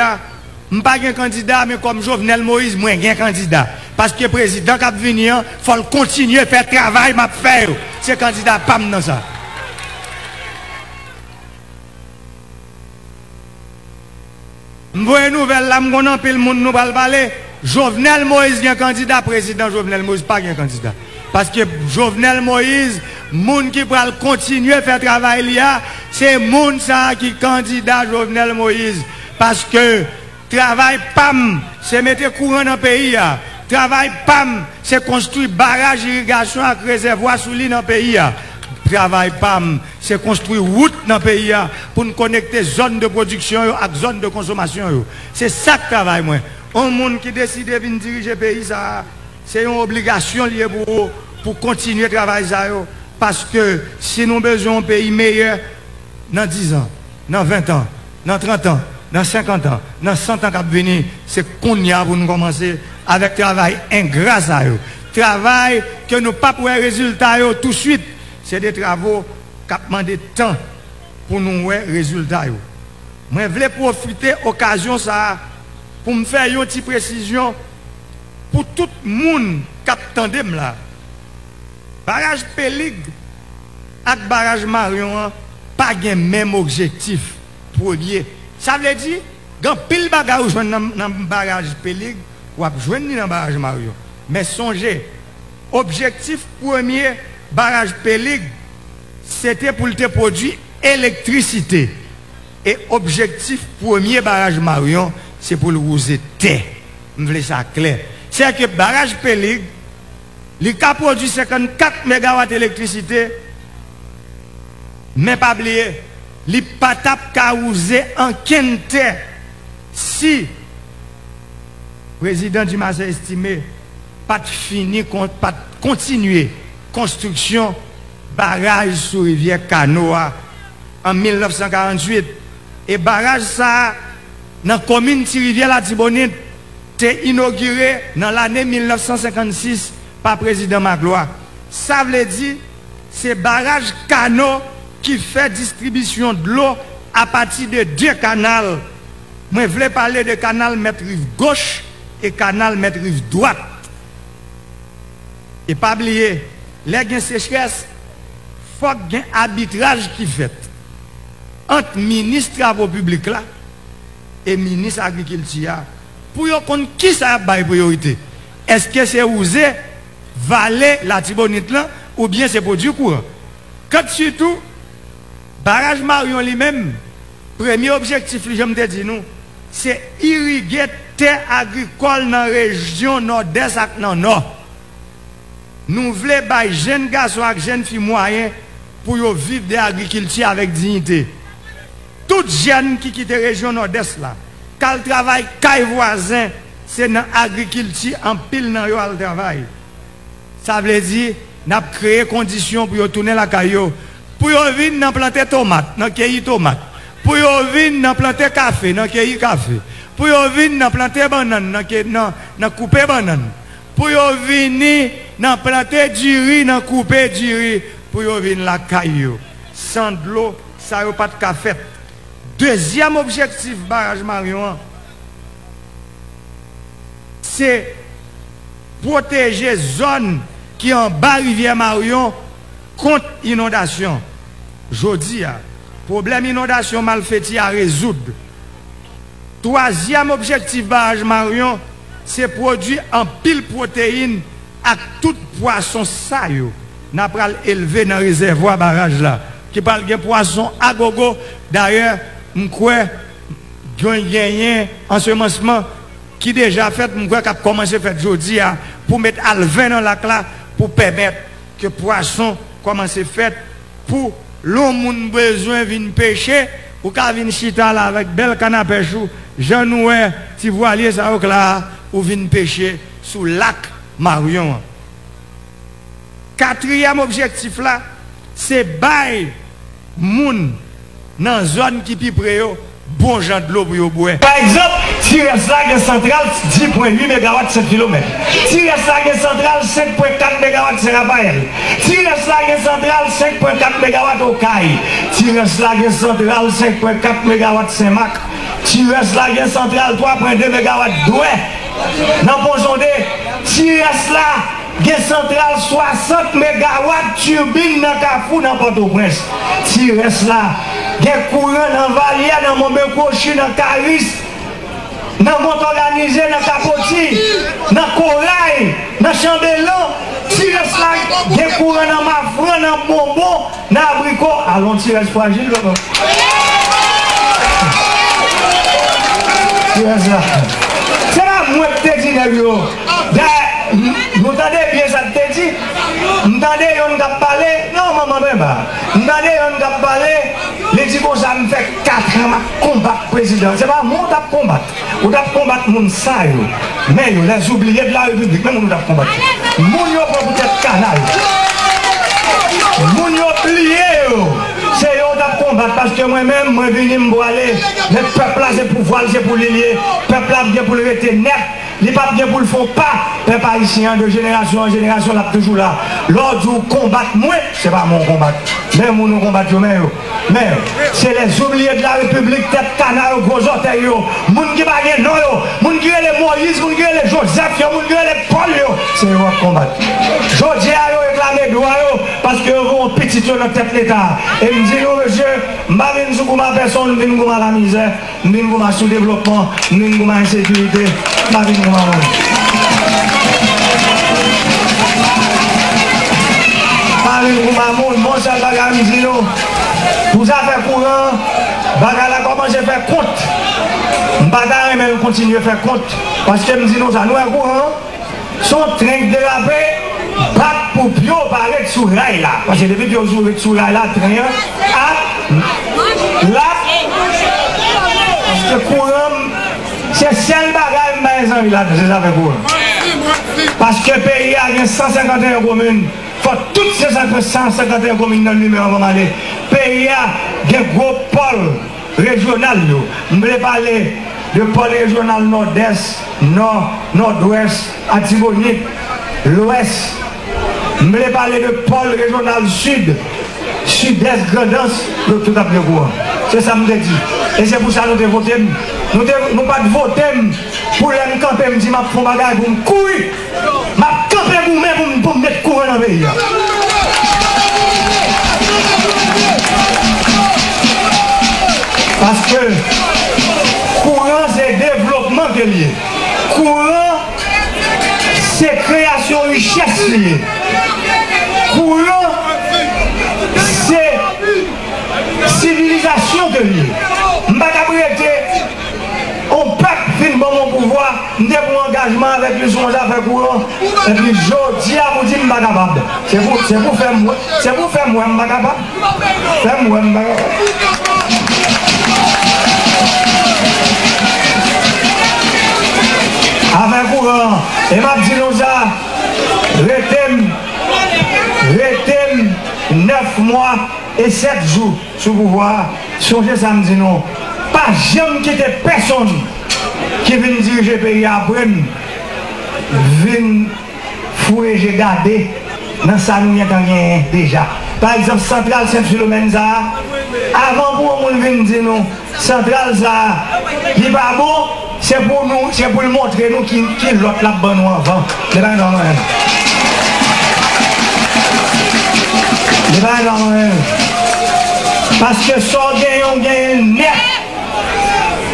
ne suis pas un candidat, mais comme Jovenel Moïse, je suis un candidat. Parce que le président qui va venir, il faut continuer à faire le travail que je fais. Ce candidat pas dans ça. M'voye nouvelle là, m'gon en pile moun nou bal balé. Jovenel Moïse gen candidat, président Jovenel Moïse pas gen candidat. Parce que Jovenel Moïse, moun qui pral continuer faire travail là, c'est moun ça qui candidat Jovenel Moïse. Parce que travail pam, c'est mettre courant dans le pays. Travail pam, c'est construire barrage irrigation à réservoir sous l'île dans le pays. Travail PAM, c'est construire route dans le pays pour nous connecter zone de production à zone de consommation. C'est ça que travail moi. Un monde qui décide de diriger le pays, c'est une obligation liée pour continuer le travail. Parce que si nous avons besoin d'un pays meilleur, dans 10 ans, dans 20 ans, dans 30 ans, dans 50 ans, dans 100 ans qu'à venir, c'est qu'on y a pour nous commencer avec travail ingrat. Travail que nous ne pouvons pas pour les résultats tout de suite. C'est des travaux qui demandent du temps pour nous voir les résultats. Je voulais profiter de l'occasion pour me faire une petite précision pour tout le monde qui attend là. Barrage Pélig et barrage Marion n'ont pas le même objectif premier. Ça veut dire quand pile bagarre joue dans barrage Pélig ou joue dans barrage Marion. Mais songez, objectif premier barrage Pélig, c'était pour te produire électricité. Et objectif premier barrage Marion, c'est pour le rouser terre. Je veux ça clair. C'est que barrage Pélig, il a produit 54 MW d'électricité, mais pas oublier, il n'a pas causé en quinte terre. Si le président du Massa estimé, pas fini, pas continuer construction barrage sur rivière Canoa en 1948 et barrage ça dans la commune de rivière la Tibonite était inauguré dans l'année 1956 par président Magloire. Ça veut dire c'est barrage Cano qui fait distribution de l'eau à partir de deux canaux. Moi je voulais parler de canal mettre rive gauche et canal mettre rive droite. Et pas oublier, les gens sécheresse, il faut qu'il y ait un arbitrage qui fait entre le ministre des Travaux publics et le ministre de l'Agriculture pour qu'on qui ça a priorité. Est-ce que c'est osé valer la Tibonite là ou bien c'est pour du courant? Quand surtout, barrage Marion lui-même, premier objectif, je me dis nous, c'est irriguer terre agricole dans la région nord-est et dans le nord. Nous voulons que jeunes garçons et jeunes filles moyens pour vivre de l'agriculture avec dignité. Toutes jeunes qui quittent la région nord-est, quand le travail des voisins, c'est dans l'agriculture en pile dans le travail. Ça veut dire que nous avons créé des conditions pour tourner la caillou, pour venir planter tomates, dans cueillir tomates, pour venir planter café, dans cueillir café, pour venir planter bananes, dans couper bananes, pour venir dans planter du riz, dans couper du riz, pour yon vin la caillou. Sans de l'eau, ça yon pas de café. Deuxième objectif, barrage Marion, c'est protéger zone qui en bas rivière Marion contre inondation. Jodi, problème inondation malfaiti à résoudre. Troisième objectif, barrage Marion, c'est produire en pile protéines à tout poisson ça yo n'a pas élevé dans le réservoir barrage là qui parle de poisson à gogo. D'ailleurs m'crois gagné en ensemencement qui déjà fait m'crois qu'a commencé faire aujourd'hui pour mettre alvin dans la là pour permettre que poisson commence à faire pour l'homme besoin venir pêcher ou qu'a venir chita là avec belle canne à pêche ou janoué ti voilier ça là ou venir pêcher sous lac Marion. Quatrième objectif là, c'est bail moun dans zone qui pi près yo bon gens de l'eau pour yo boire. Par exemple, Tiresse la centrale 10.8 MW 7 km. Tiresse la centrale 5.4 MW c'est Raphaël. Tiresse la centrale 5.4 MW au Caille. Tiresse la centrale 5.4 MW Saint-Marc. Tiresse la centrale 3.2 MW Douai. Dans Bonjondé, Tiresse là, Gué centrale 60 MW turbine dans Kafou dans Port-au-Prince. Tiresse là, Gué courant dans Valière, dans Montbécochi, dans Caris, dans le monde organisé, dans le capotis, dans le corail, dans le chambellan, si le des courants dans ma frère, dans le bonbon, dans l'abricot, allons tirer ce fragile. C'est là moi qui te dis, vous entendez bien ça te dit, vous entendez on va parler, non maman même, vous entendez on va parler, les dit bon ça me fait 4 ans à combattre président, c'est pas moi qui combattre, on va combattre mon ça, mais les oubliés de la République, même on va combattre, mon yo pour vous être canal, mon yo plié. Parce que moi-même, moi venu me voiler. Le peuple là c'est pour voile, c'est pour lier. Le peuple là bien pour le rester net. Les papes bien pour le font pas. Le peuple haïtien de génération en génération là toujours là. L'ordre du combat, moi, c'est pas mon combat. Même nous combattons, mais c'est les oubliés de la République, tête canard, gros orteils. Moun qui baguette, non, moun qui est les Moïse, moun qui est les Joseph, moun qui est les Paul. C'est votre combat. Jodé a réclamé droit parce que vous avez un petit dans tête l'État. Et il dit, monsieur, je ne suis pas personne, je ne suis pas la misère, je ne suis pas sous-développement, je ne suis pas insécurité, je ne suis pas. Vous avez courant, comment j'ai fait compte. Je ne vais pas continuer à faire compte. Parce que je me dis, nous avons un courant, son train de déraper. Pas pour bio parler de sourail là. Parce que depuis que vous avez de sourail là, rien. Là, parce que courant, c'est celle bagaille, mais amis là, c'est ça avec vous. Parce que le pays a 151 communes. Il faut toutes ces 151 communes dans le numéro de aller. Le pays a des gros pôles régionaux. Je voulais parler de pôle régional nord-est, nord, nord-ouest, Antigonique. L'Ouest, je vais parler de pôle régional sud, sud-est, Grandance, tout à fait courant. C'est ça que je dis. Et c'est pour ça que nous devons voter. Nous ne devons pas voter pour les camper, je dis, je fais un bagage pour me courir. Je camper pour-même pour me mettre courant dans le pays. Parce que courant, c'est développement qui est lié. Courant, c'est création richesse liée. Courant, c'est civilisation de liée. Je ne vais pas prêter. On peut finir mon pouvoir. Je n'ai pas engagement avec le songe à faire courant. Et puis, je dis à vous dire, je ne suis pas capable. C'est pour faire moi. C'est pour faire moi, je ne suis pas capable. Faire moi, je ne suis pas capable. Avec courant, et ma dit nous ça, retem 9 mois et 7 jours sous pouvoir. Songez ça me dit non. Pas jamais quitter personne qui vient diriger le pays après, vient fouiller, j'ai gardé dans sa nuit déjà. Par exemple, Centrale Saint-Philomène, avant pour on vient dire non, Centrale ça, il n'est pas bon. C'est pour nous, c'est pour nous montrer nous qui l'autre la bonne avant. C'est pas normal. C'est pas normal. Parce que sans gain, on gagne net.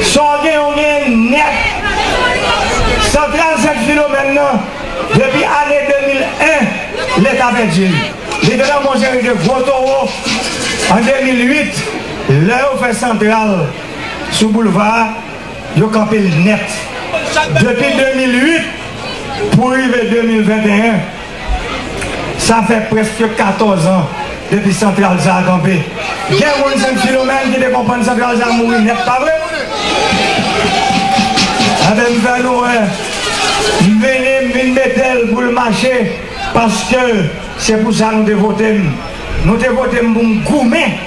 Sans gain, on gagne net. 137 phénomènes maintenant, depuis l'année 2001, l'État perdu. J'ai déjà mangé de gros taureaux. En 2008, l'eau fait centrale sous boulevard. Je campé le net. Depuis 2008, pour arriver 2021, ça fait presque 14 ans depuis Central Zah a campé. Il y a 5 km qui décompone Central Zah a mouru net, pas vrai? Avec Vano, je venais mettre pour le marché parce que c'est pour ça que nous devons voter. Nous devons voter pour nous goumer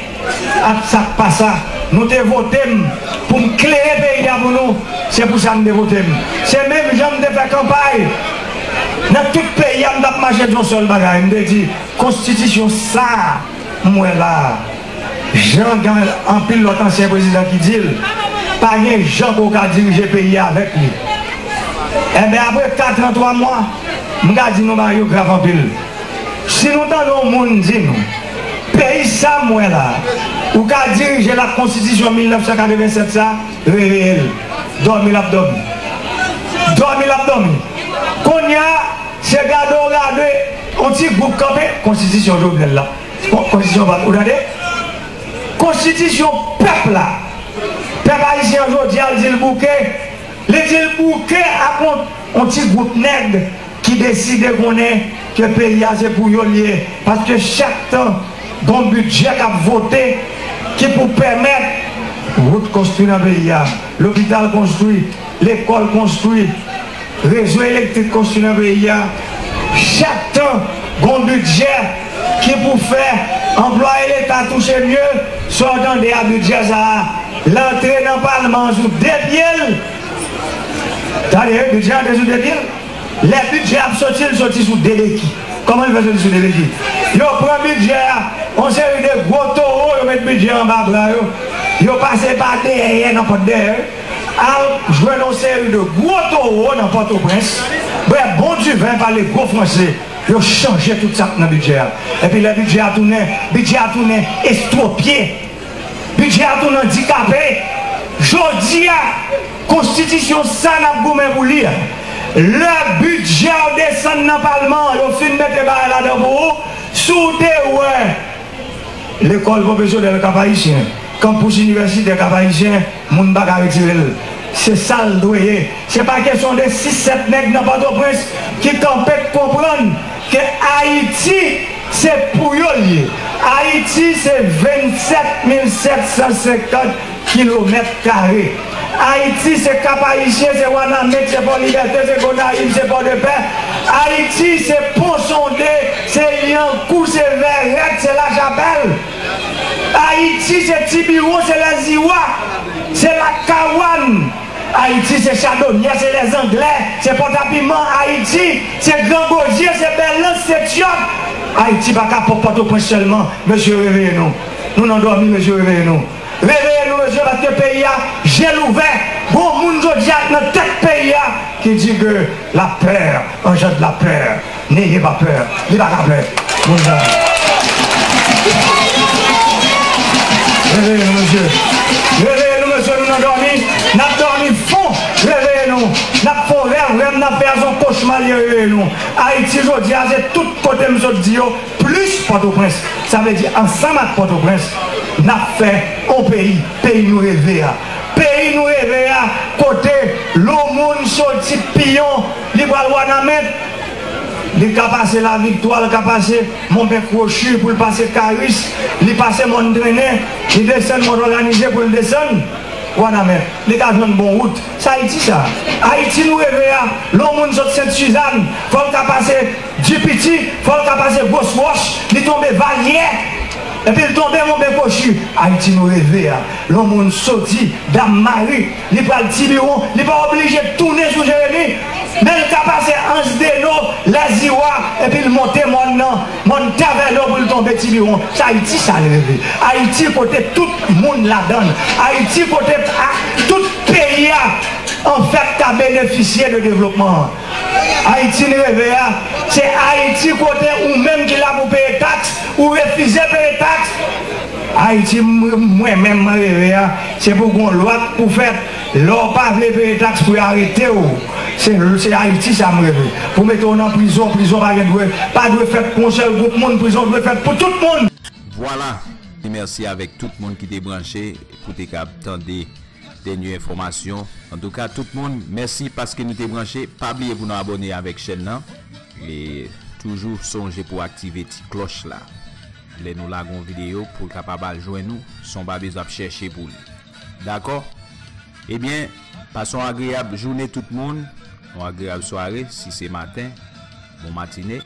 à ça pas ça. Nous devons voter pour me créer le pays d'avant nous. C'est pour ça que nous voter. C'est même gens de faire campagne. Dans tout le pays, on a marché dans seul bagage. On dit, constitution ça, moi là. Jean-Gall, en pile l'autre ancien président qui dit, pas rien Jean qui a dirigé le pays avec lui. Et bien après 43 mois, nous avons dit, nous Mario grave en pile. Si nous donnons au monde, dis-nous. Pays ça, moi là. Ou qu'à diriger la constitution 1987, ça, réel. dormi l'abdomen. Dormi l'abdomen. Qu'on y a, c'est gardé, on dit groupe campé, constitution Jovenel là. Constitution, vous regardez? Constitution peuple là. Peuple haïtien aujourd'hui, il dit le bouquet. Il dit le bouquet, on dit groupe nègre qui décide qu'on est, que le pays a c'est pour lier. Parce que chaque temps, bon budget à voter qui pour permettre route construite dans le pays, l'hôpital construit, l'école construite, réseau électrique construit dans le pays. Chaque temps, bon budget qui pour faire employer l'État toucher mieux, soit dans des budgets à l'entrée dans le Parlement sous des pieds. D'ailleurs, le budget sous des pieds. Les budgets sortis sous des délégués. Comment ils veulent sous des délégués? Ils prennent le budget, on sait des gros taureaux, ils mettent le budget en bas. Ils passent par derrière, n'importe derrière. Ils jouent dans une série de gros taureaux dans Port-au-Prince. Bref, bon Dieu vient par les gros français. Ils changé tout ça dans le budget. Et puis le budget a tourné, estropié, budget a tourné handicapé. Jodi a constitution ça n'a pas pour lire. Le budget descend dans le Parlement, ils fin mettre là dedans pour sous des ouais. L'école professionnelle cap-haïtien, campus université cap-haïtien, moun baka retiré. C'est ça le doyer. C'est pas question de 6-7 nègres dans Port-au-Prince qui t'empêchent de comprendre que Haïti, c'est pour eux. Haïti, c'est 27 750 km². Haïti, c'est Cap-Haïtien, c'est Wanamèque, c'est Port-Liberté, c'est Gonaïve, c'est Port-de-Paix. Haïti, c'est Pont-Sondé, c'est Liancourt, c'est Verrette, c'est La Chapelle. Haïti, c'est Tibiro, c'est les Iwa, c'est la Kawane. Haïti, c'est Chardonnier, c'est les Anglais, c'est Port-à-Piment. Haïti, c'est Grand-Gaugier, c'est Berlin, c'est Thiop. Haïti, pas qu'à Port-au-Prince seulement. Monsieur, réveillez-nous. Nous n'en dormons, monsieur, réveillez-nous. Réveillez-nous, monsieur, parce que pays a gel ouvert. Bon, monde zodiac dans tel pays a qui dit que la peur engendre la peur. N'ayez pas peur. N'ayez pas peur. Bonjour. Réveillez-nous, monsieur. Réveillez-nous, monsieur, nous n'en dormons. N'a dormi fond, réveillez-nous. N'a pas l'air, même n'a pas son cauchemar, réveillez-nous. Haïti, je dis, c'est tout côté, je dis, plus Port-au-Prince. Ça veut dire, ensemble avec Port-au-Prince, n'a fait au pays, pays nous réveille. Pays nous réveille, côté, l'homme, sorti, pion, libre à l'ouanamètre. Il a passé la victoire, il a passé mon père Crochu pour le passer Caris, il a passé mon drainé, il descend mon organisé pour le descendre. Les gens ont une bonne route. C'est Haïti ça. Haïti nous réveillons. L'homme de Sainte-Suzanne, il faut passer du petit, il faut passer Goswash, il tombe Valier, et puis il tombe mon Cochu. Haïti nous réveillons. L'homme de Soti, Dame Marie, il prend le Tiburon, il n'est pas obligé de tourner sous Jérémie. Mais il a passé Ansdeno, la Ziwa, et puis il monte mon nom, mon taverneau pour le tomber Tiburon. C'est Haïti ça le réveil. Haïti côté tout le monde la donne. Haïti côté tout pays en fait a bénéficié de développement. Haïti le réveil, c'est Haïti côté ou même qui l'a pour payer taxes, ou refuser payer taxes. Haïti, moi-même, réveil, c'est pour qu'on loi pour faire l'or pas les payer taxes pour arrêter. C'est Haïti ça me réveille. Pour mettre en prison, pas de faire concert groupe monde, prison de faire pour tout le monde. Voilà, et merci avec tout le monde qui est branché pour te capter des nouvelles informations. En tout cas, tout le monde, merci parce que nous t'es branché. Pas oublier vous nous abonner avec chaîne là et toujours songer pour activer cette cloche là. Les nous lagons vidéo pour capable joindre nous, son babé à chercher pour lui. D'accord? Eh bien, passons agréable journée tout le monde. Une agréable soirée si c'est matin, bon matinée.